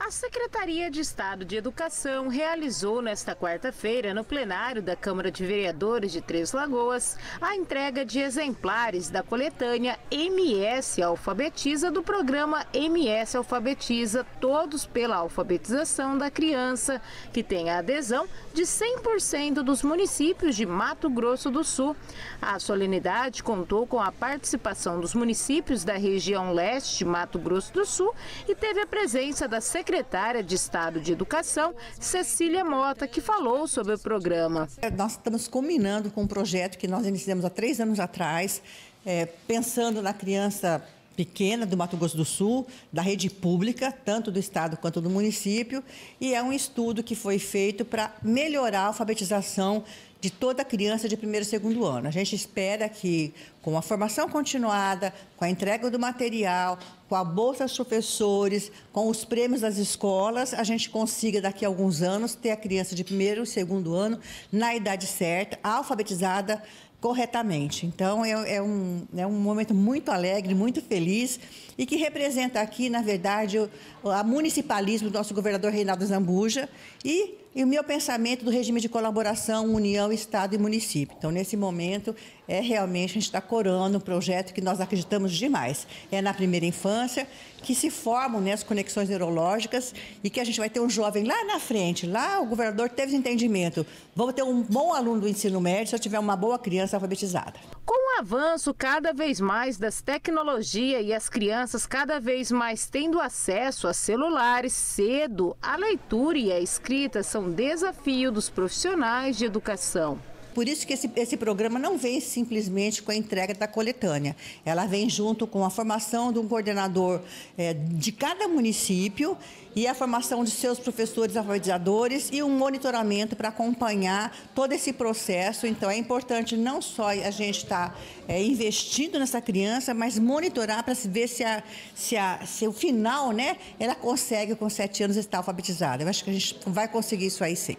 A Secretaria de Estado de Educação realizou nesta quarta-feira, no plenário da Câmara de Vereadores de Três Lagoas, a entrega de exemplares da coletânea M S Alfabetiza do programa M S Alfabetiza, todos pela alfabetização da criança, que tem a adesão de cem por cento dos municípios de Mato Grosso do Sul. A solenidade contou com a participação dos municípios da região leste de Mato Grosso do Sul e teve a presença da Secretaria Secretária de Estado de Educação, Cecília Mota, que falou sobre o programa. Nós estamos combinando com um projeto que nós iniciamos há três anos atrás, é, pensando na criança pequena do Mato Grosso do Sul, da rede pública, tanto do estado quanto do município, e é um estudo que foi feito para melhorar a alfabetização de toda criança de primeiro e segundo ano. A gente espera que, com a formação continuada, com a entrega do material, com a bolsa dos professores, com os prêmios das escolas, a gente consiga, daqui a alguns anos, ter a criança de primeiro e segundo ano na idade certa, alfabetizada corretamente. Então, é, é, um, é um momento muito alegre, muito feliz e que representa aqui, na verdade, o, o municipalismo do nosso governador Reinaldo Azambuja e E o meu pensamento do regime de colaboração, união, estado e município. Então, nesse momento, é realmente a gente está corando um projeto que nós acreditamos demais. É na primeira infância que se formam, né, as conexões neurológicas e que a gente vai ter um jovem lá na frente. Lá o governador teve entendimento. Vamos ter um bom aluno do ensino médio se eu tiver uma boa criança alfabetizada. Com o avanço cada vez mais das tecnologias e as crianças cada vez mais tendo acesso a celulares cedo, a leitura e a escrita são um desafio dos profissionais de educação. Por isso que esse, esse programa não vem simplesmente com a entrega da coletânea. Ela vem junto com a formação de um coordenador é, de cada município e a formação de seus professores alfabetizadores e um monitoramento para acompanhar todo esse processo. Então, é importante não só a gente estar é, investindo nessa criança, mas monitorar para ver se, a, se, a, se o final, né, ela consegue, com sete anos, estar alfabetizada. Eu acho que a gente vai conseguir isso aí, sim.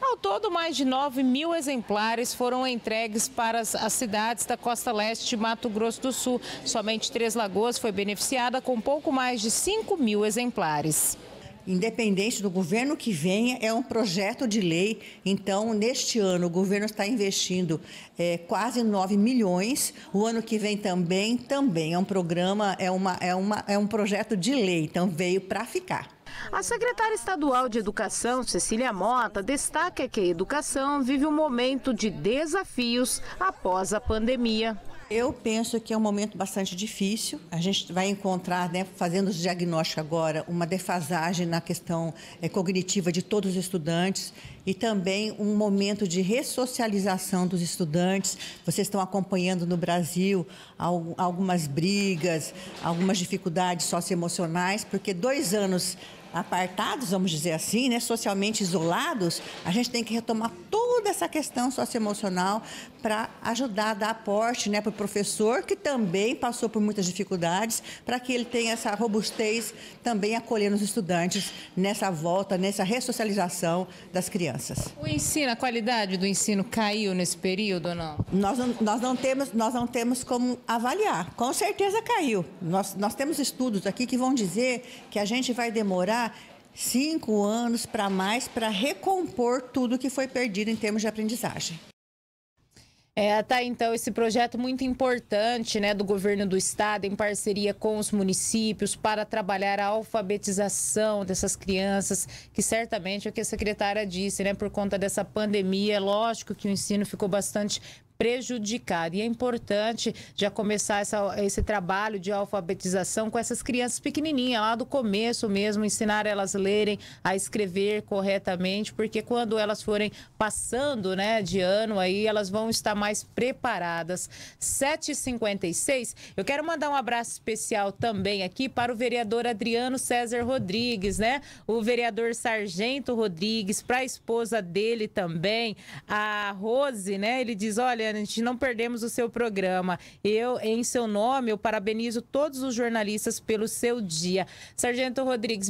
Ao todo, mais de nove mil exemplares foram entregues para as, as cidades da Costa Leste de Mato Grosso do Sul. Somente Três Lagoas foi beneficiada com pouco mais de cinco mil exemplares. Independente do governo que venha, é um projeto de lei. Então, neste ano, o governo está investindo é, quase nove milhões. O ano que vem também, também é um programa, é, uma, é, uma, é um projeto de lei. Então, veio para ficar. A secretária estadual de Educação, Cecília Mota, destaca que a educação vive um momento de desafios após a pandemia. Eu penso que é um momento bastante difícil. A gente vai encontrar, né, fazendo os diagnósticos agora, uma defasagem na questão é, cognitiva de todos os estudantes e também um momento de ressocialização dos estudantes. Vocês estão acompanhando no Brasil algumas brigas, algumas dificuldades socioemocionais, porque dois anos apartados, vamos dizer assim, né, socialmente isolados, a gente tem que retomar toda essa questão socioemocional para ajudar, dar aporte, né, para o professor, que também passou por muitas dificuldades, para que ele tenha essa robustez também acolhendo os estudantes nessa volta, nessa ressocialização das crianças. O ensino, a qualidade do ensino caiu nesse período ou não? Nós não, nós não temos, nós não temos como avaliar. Com certeza caiu. Nós, nós temos estudos aqui que vão dizer que a gente vai demorar cinco anos para mais para recompor tudo que foi perdido em termos de aprendizagem. É, tá, então, esse projeto muito importante, né, do governo do estado, em parceria com os municípios, para trabalhar a alfabetização dessas crianças, que certamente é o que a secretária disse, né, por conta dessa pandemia, é lógico que o ensino ficou bastante prejudicado. E é importante já começar essa, esse trabalho de alfabetização com essas crianças pequenininhas, lá do começo mesmo, ensinar elas a lerem, a escrever corretamente, porque quando elas forem passando, né, de ano, aí elas vão estar mais preparadas. sete e cinquenta e seis, eu quero mandar um abraço especial também aqui para o vereador Adriano César Rodrigues, né? O vereador Sargento Rodrigues, para a esposa dele também, a Rose, né? Ele diz, olha, a gente não perdemos o seu programa. Eu, em seu nome, eu parabenizo todos os jornalistas pelo seu dia. Sargento Rodrigues,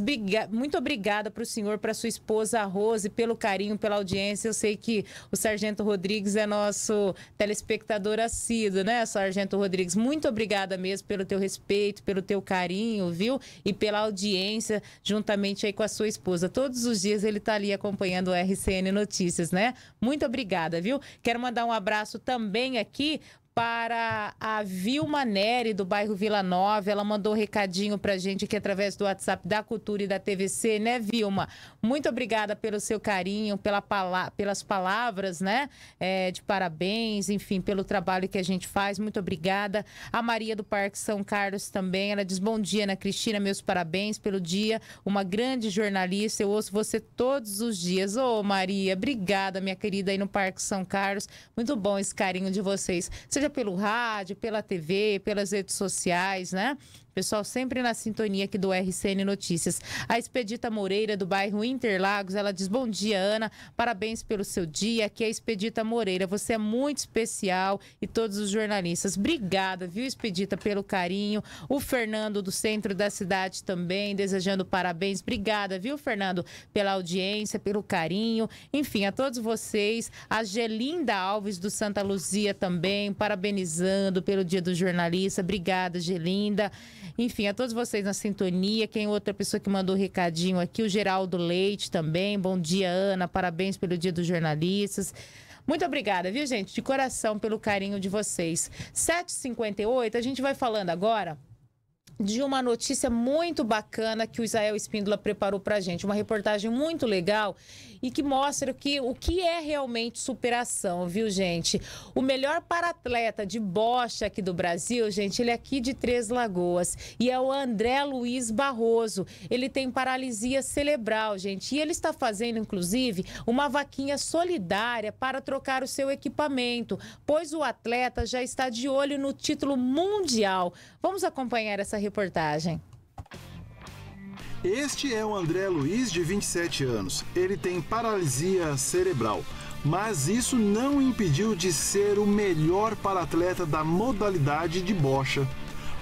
muito obrigada para o senhor, para sua esposa Rose, pelo carinho, pela audiência. Eu sei que o Sargento Rodrigues é nosso telespectador assíduo, né, Sargento Rodrigues? Muito obrigada mesmo pelo teu respeito, pelo teu carinho, viu? E pela audiência, juntamente aí com a sua esposa. Todos os dias ele está ali acompanhando o R C N Notícias, né? Muito obrigada, viu? Quero mandar um abraço também aqui para a Vilma Neri, do bairro Vila Nova. Ela mandou um recadinho para a gente aqui através do WhatsApp da Cultura e da T V C, né, Vilma? Muito obrigada pelo seu carinho, pela pala pelas palavras, né, é, de parabéns, enfim, pelo trabalho que a gente faz. Muito obrigada. A Maria do Parque São Carlos também, ela diz, bom dia, Ana Cristina, meus parabéns pelo dia. Uma grande jornalista, eu ouço você todos os dias. Ô, Maria, obrigada, minha querida, aí no Parque São Carlos. Muito bom esse carinho de vocês. Você pelo rádio, pela T V, pelas redes sociais, né? Pessoal sempre na sintonia aqui do R C N Notícias. A Expedita Moreira, do bairro Interlagos, ela diz, bom dia, Ana, parabéns pelo seu dia. Aqui é a Expedita Moreira, você é muito especial e todos os jornalistas. Obrigada, viu, Expedita, pelo carinho. O Fernando, do centro da cidade também, desejando parabéns. Obrigada, viu, Fernando, pela audiência, pelo carinho. Enfim, a todos vocês. A Gelinda Alves, do Santa Luzia também, parabenizando pelo dia do jornalista. Obrigada, Gelinda. Enfim, a todos vocês na sintonia. Quem outra pessoa que mandou um recadinho aqui? O Geraldo Leite também. Bom dia, Ana. Parabéns pelo Dia dos Jornalistas. Muito obrigada, viu, gente? De coração pelo carinho de vocês. sete e cinquenta e oito, a gente vai falando agora de uma notícia muito bacana que o Isael Espíndola preparou pra gente, uma reportagem muito legal e que mostra que, o que é realmente superação, viu, gente? O melhor para-atleta de bocha aqui do Brasil, gente, ele é aqui de Três Lagoas e é o André Luiz Barroso. Ele tem paralisia cerebral, gente, e ele está fazendo, inclusive, uma vaquinha solidária para trocar o seu equipamento, pois o atleta já está de olho no título mundial. Vamos acompanhar essa reportagem. Este é o André Luiz, de vinte e sete anos. Ele tem paralisia cerebral, mas isso não o impediu de ser o melhor para-atleta da modalidade de bocha.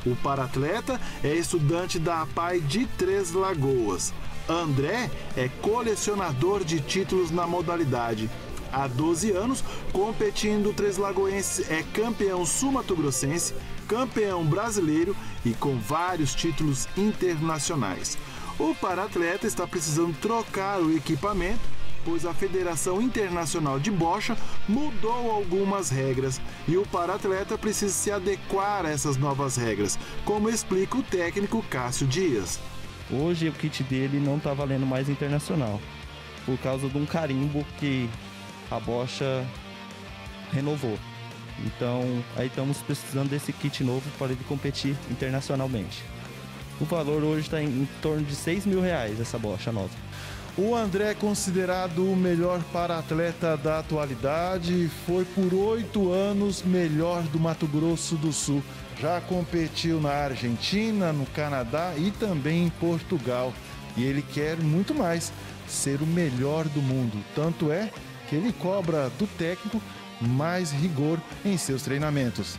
O para-atleta é estudante da APAI de Três Lagoas. André é colecionador de títulos na modalidade. Há doze anos, competindo, o Três Lagoense é campeão sul-mato-grossense, campeão brasileiro e com vários títulos internacionais. O para-atleta está precisando trocar o equipamento, pois a Federação Internacional de Bocha mudou algumas regras e o para-atleta precisa se adequar a essas novas regras, como explica o técnico Cássio Dias. Hoje o kit dele não está valendo mais internacional, por causa de um carimbo que a bocha renovou. Então, aí estamos precisando desse kit novo para ele competir internacionalmente. O valor hoje está em, em torno de seis mil reais essa bocha nova. O André é considerado o melhor para-atleta da atualidade, foi por oito anos melhor do Mato Grosso do Sul. Já competiu na Argentina, no Canadá e também em Portugal. E ele quer muito mais, ser o melhor do mundo. Tanto é que ele cobra do técnico mais rigor em seus treinamentos.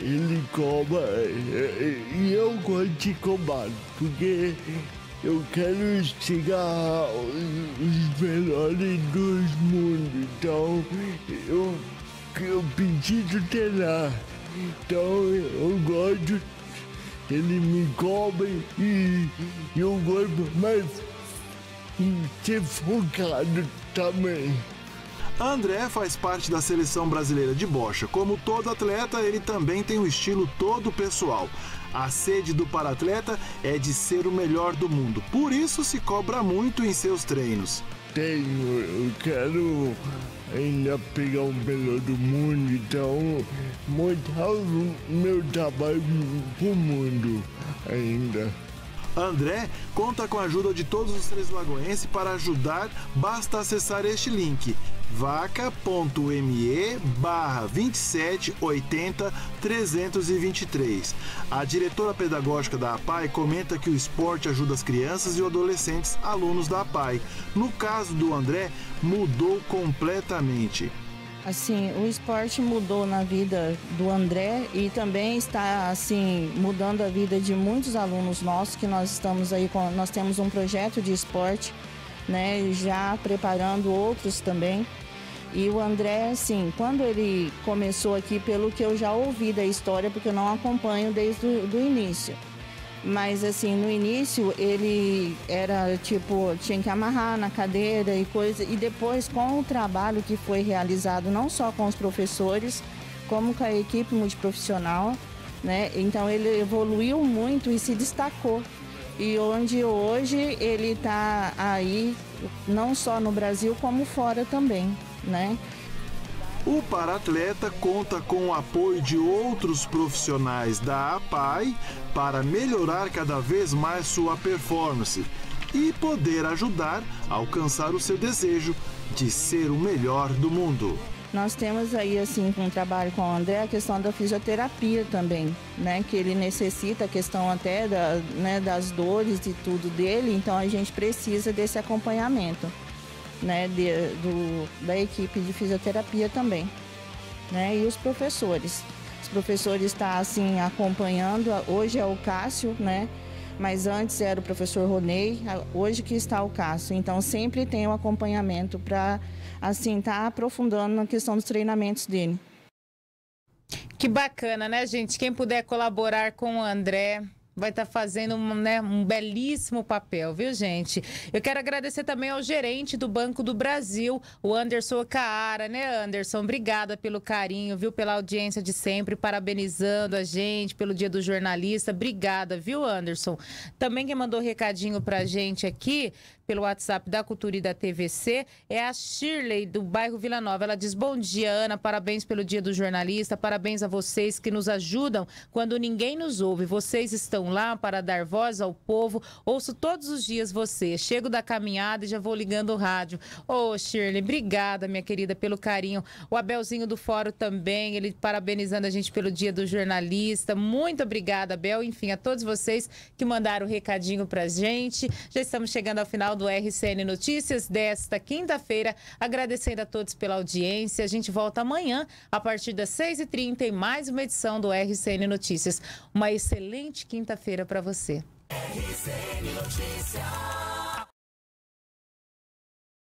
Ele cobra e eu gosto de cobrar, porque eu quero chegar os melhores dos mundos. Então eu, eu preciso treinar. Então eu gosto, ele me cobra e eu gosto, mas ser focado também. André faz parte da seleção brasileira de bocha. Como todo atleta, ele também tem um estilo todo pessoal. A sede do para-atleta é de ser o melhor do mundo. Por isso se cobra muito em seus treinos. Tenho, eu quero ainda pegar o melhor do mundo, então mostrar o meu trabalho pro mundo ainda. André conta com a ajuda de todos os três lagoenses para ajudar, basta acessar este link vaca ponto me barra dois sete oito zero três dois três. A diretora pedagógica da A P A I comenta que o esporte ajuda as crianças e adolescentes alunos da A P A I. No caso do André, mudou completamente. Assim, o esporte mudou na vida do André e também está, assim, mudando a vida de muitos alunos nossos, que nós estamos aí, com, nós temos um projeto de esporte, né, já preparando outros também. E o André, assim, quando ele começou aqui, pelo que eu já ouvi da história, porque eu não acompanho desde o do início. Mas, assim, no início ele era, tipo, tinha que amarrar na cadeira e coisa. E depois, com o trabalho que foi realizado, não só com os professores, como com a equipe multiprofissional, né? Então, ele evoluiu muito e se destacou. E onde hoje ele está aí, não só no Brasil, como fora também, né? O para-atleta conta com o apoio de outros profissionais da A P A I para melhorar cada vez mais sua performance e poder ajudar a alcançar o seu desejo de ser o melhor do mundo. Nós temos aí, assim, um trabalho com o André, a questão da fisioterapia também, né? Que ele necessita, a questão até da, né, das dores e tudo dele, então a gente precisa desse acompanhamento, né, de, do, da equipe de fisioterapia também, né, e os professores. Os professores estão, assim, acompanhando, hoje é o Cássio, né, mas antes era o professor Ronei, hoje que está o Cássio. Então sempre tem o acompanhamento para, assim, estar aprofundando na questão dos treinamentos dele. Que bacana, né, gente? Quem puder colaborar com o André vai estar fazendo um, né, um belíssimo papel, viu, gente? Eu quero agradecer também ao gerente do Banco do Brasil, o Anderson Caara, né, Anderson? Obrigada pelo carinho, viu? Pela audiência de sempre, parabenizando a gente pelo Dia do Jornalista. Obrigada, viu, Anderson? Também quem mandou recadinho pra gente aqui, pelo WhatsApp da Cultura e da T V C, é a Shirley, do bairro Vila Nova. Ela diz, bom dia, Ana, parabéns pelo Dia do Jornalista, parabéns a vocês que nos ajudam quando ninguém nos ouve. Vocês estão lá para dar voz ao povo, ouço todos os dias você, chego da caminhada e já vou ligando o rádio. Ô, Shirley, obrigada, minha querida, pelo carinho. O Abelzinho do Fórum também, ele parabenizando a gente pelo Dia do Jornalista. Muito obrigada, Abel, enfim, a todos vocês que mandaram o recadinho pra gente. Já estamos chegando ao final do R C N Notícias desta quinta-feira, agradecendo a todos pela audiência. A gente volta amanhã a partir das seis e trinta em mais uma edição do R C N Notícias. Uma excelente quinta-feira para você. R C N Notícias.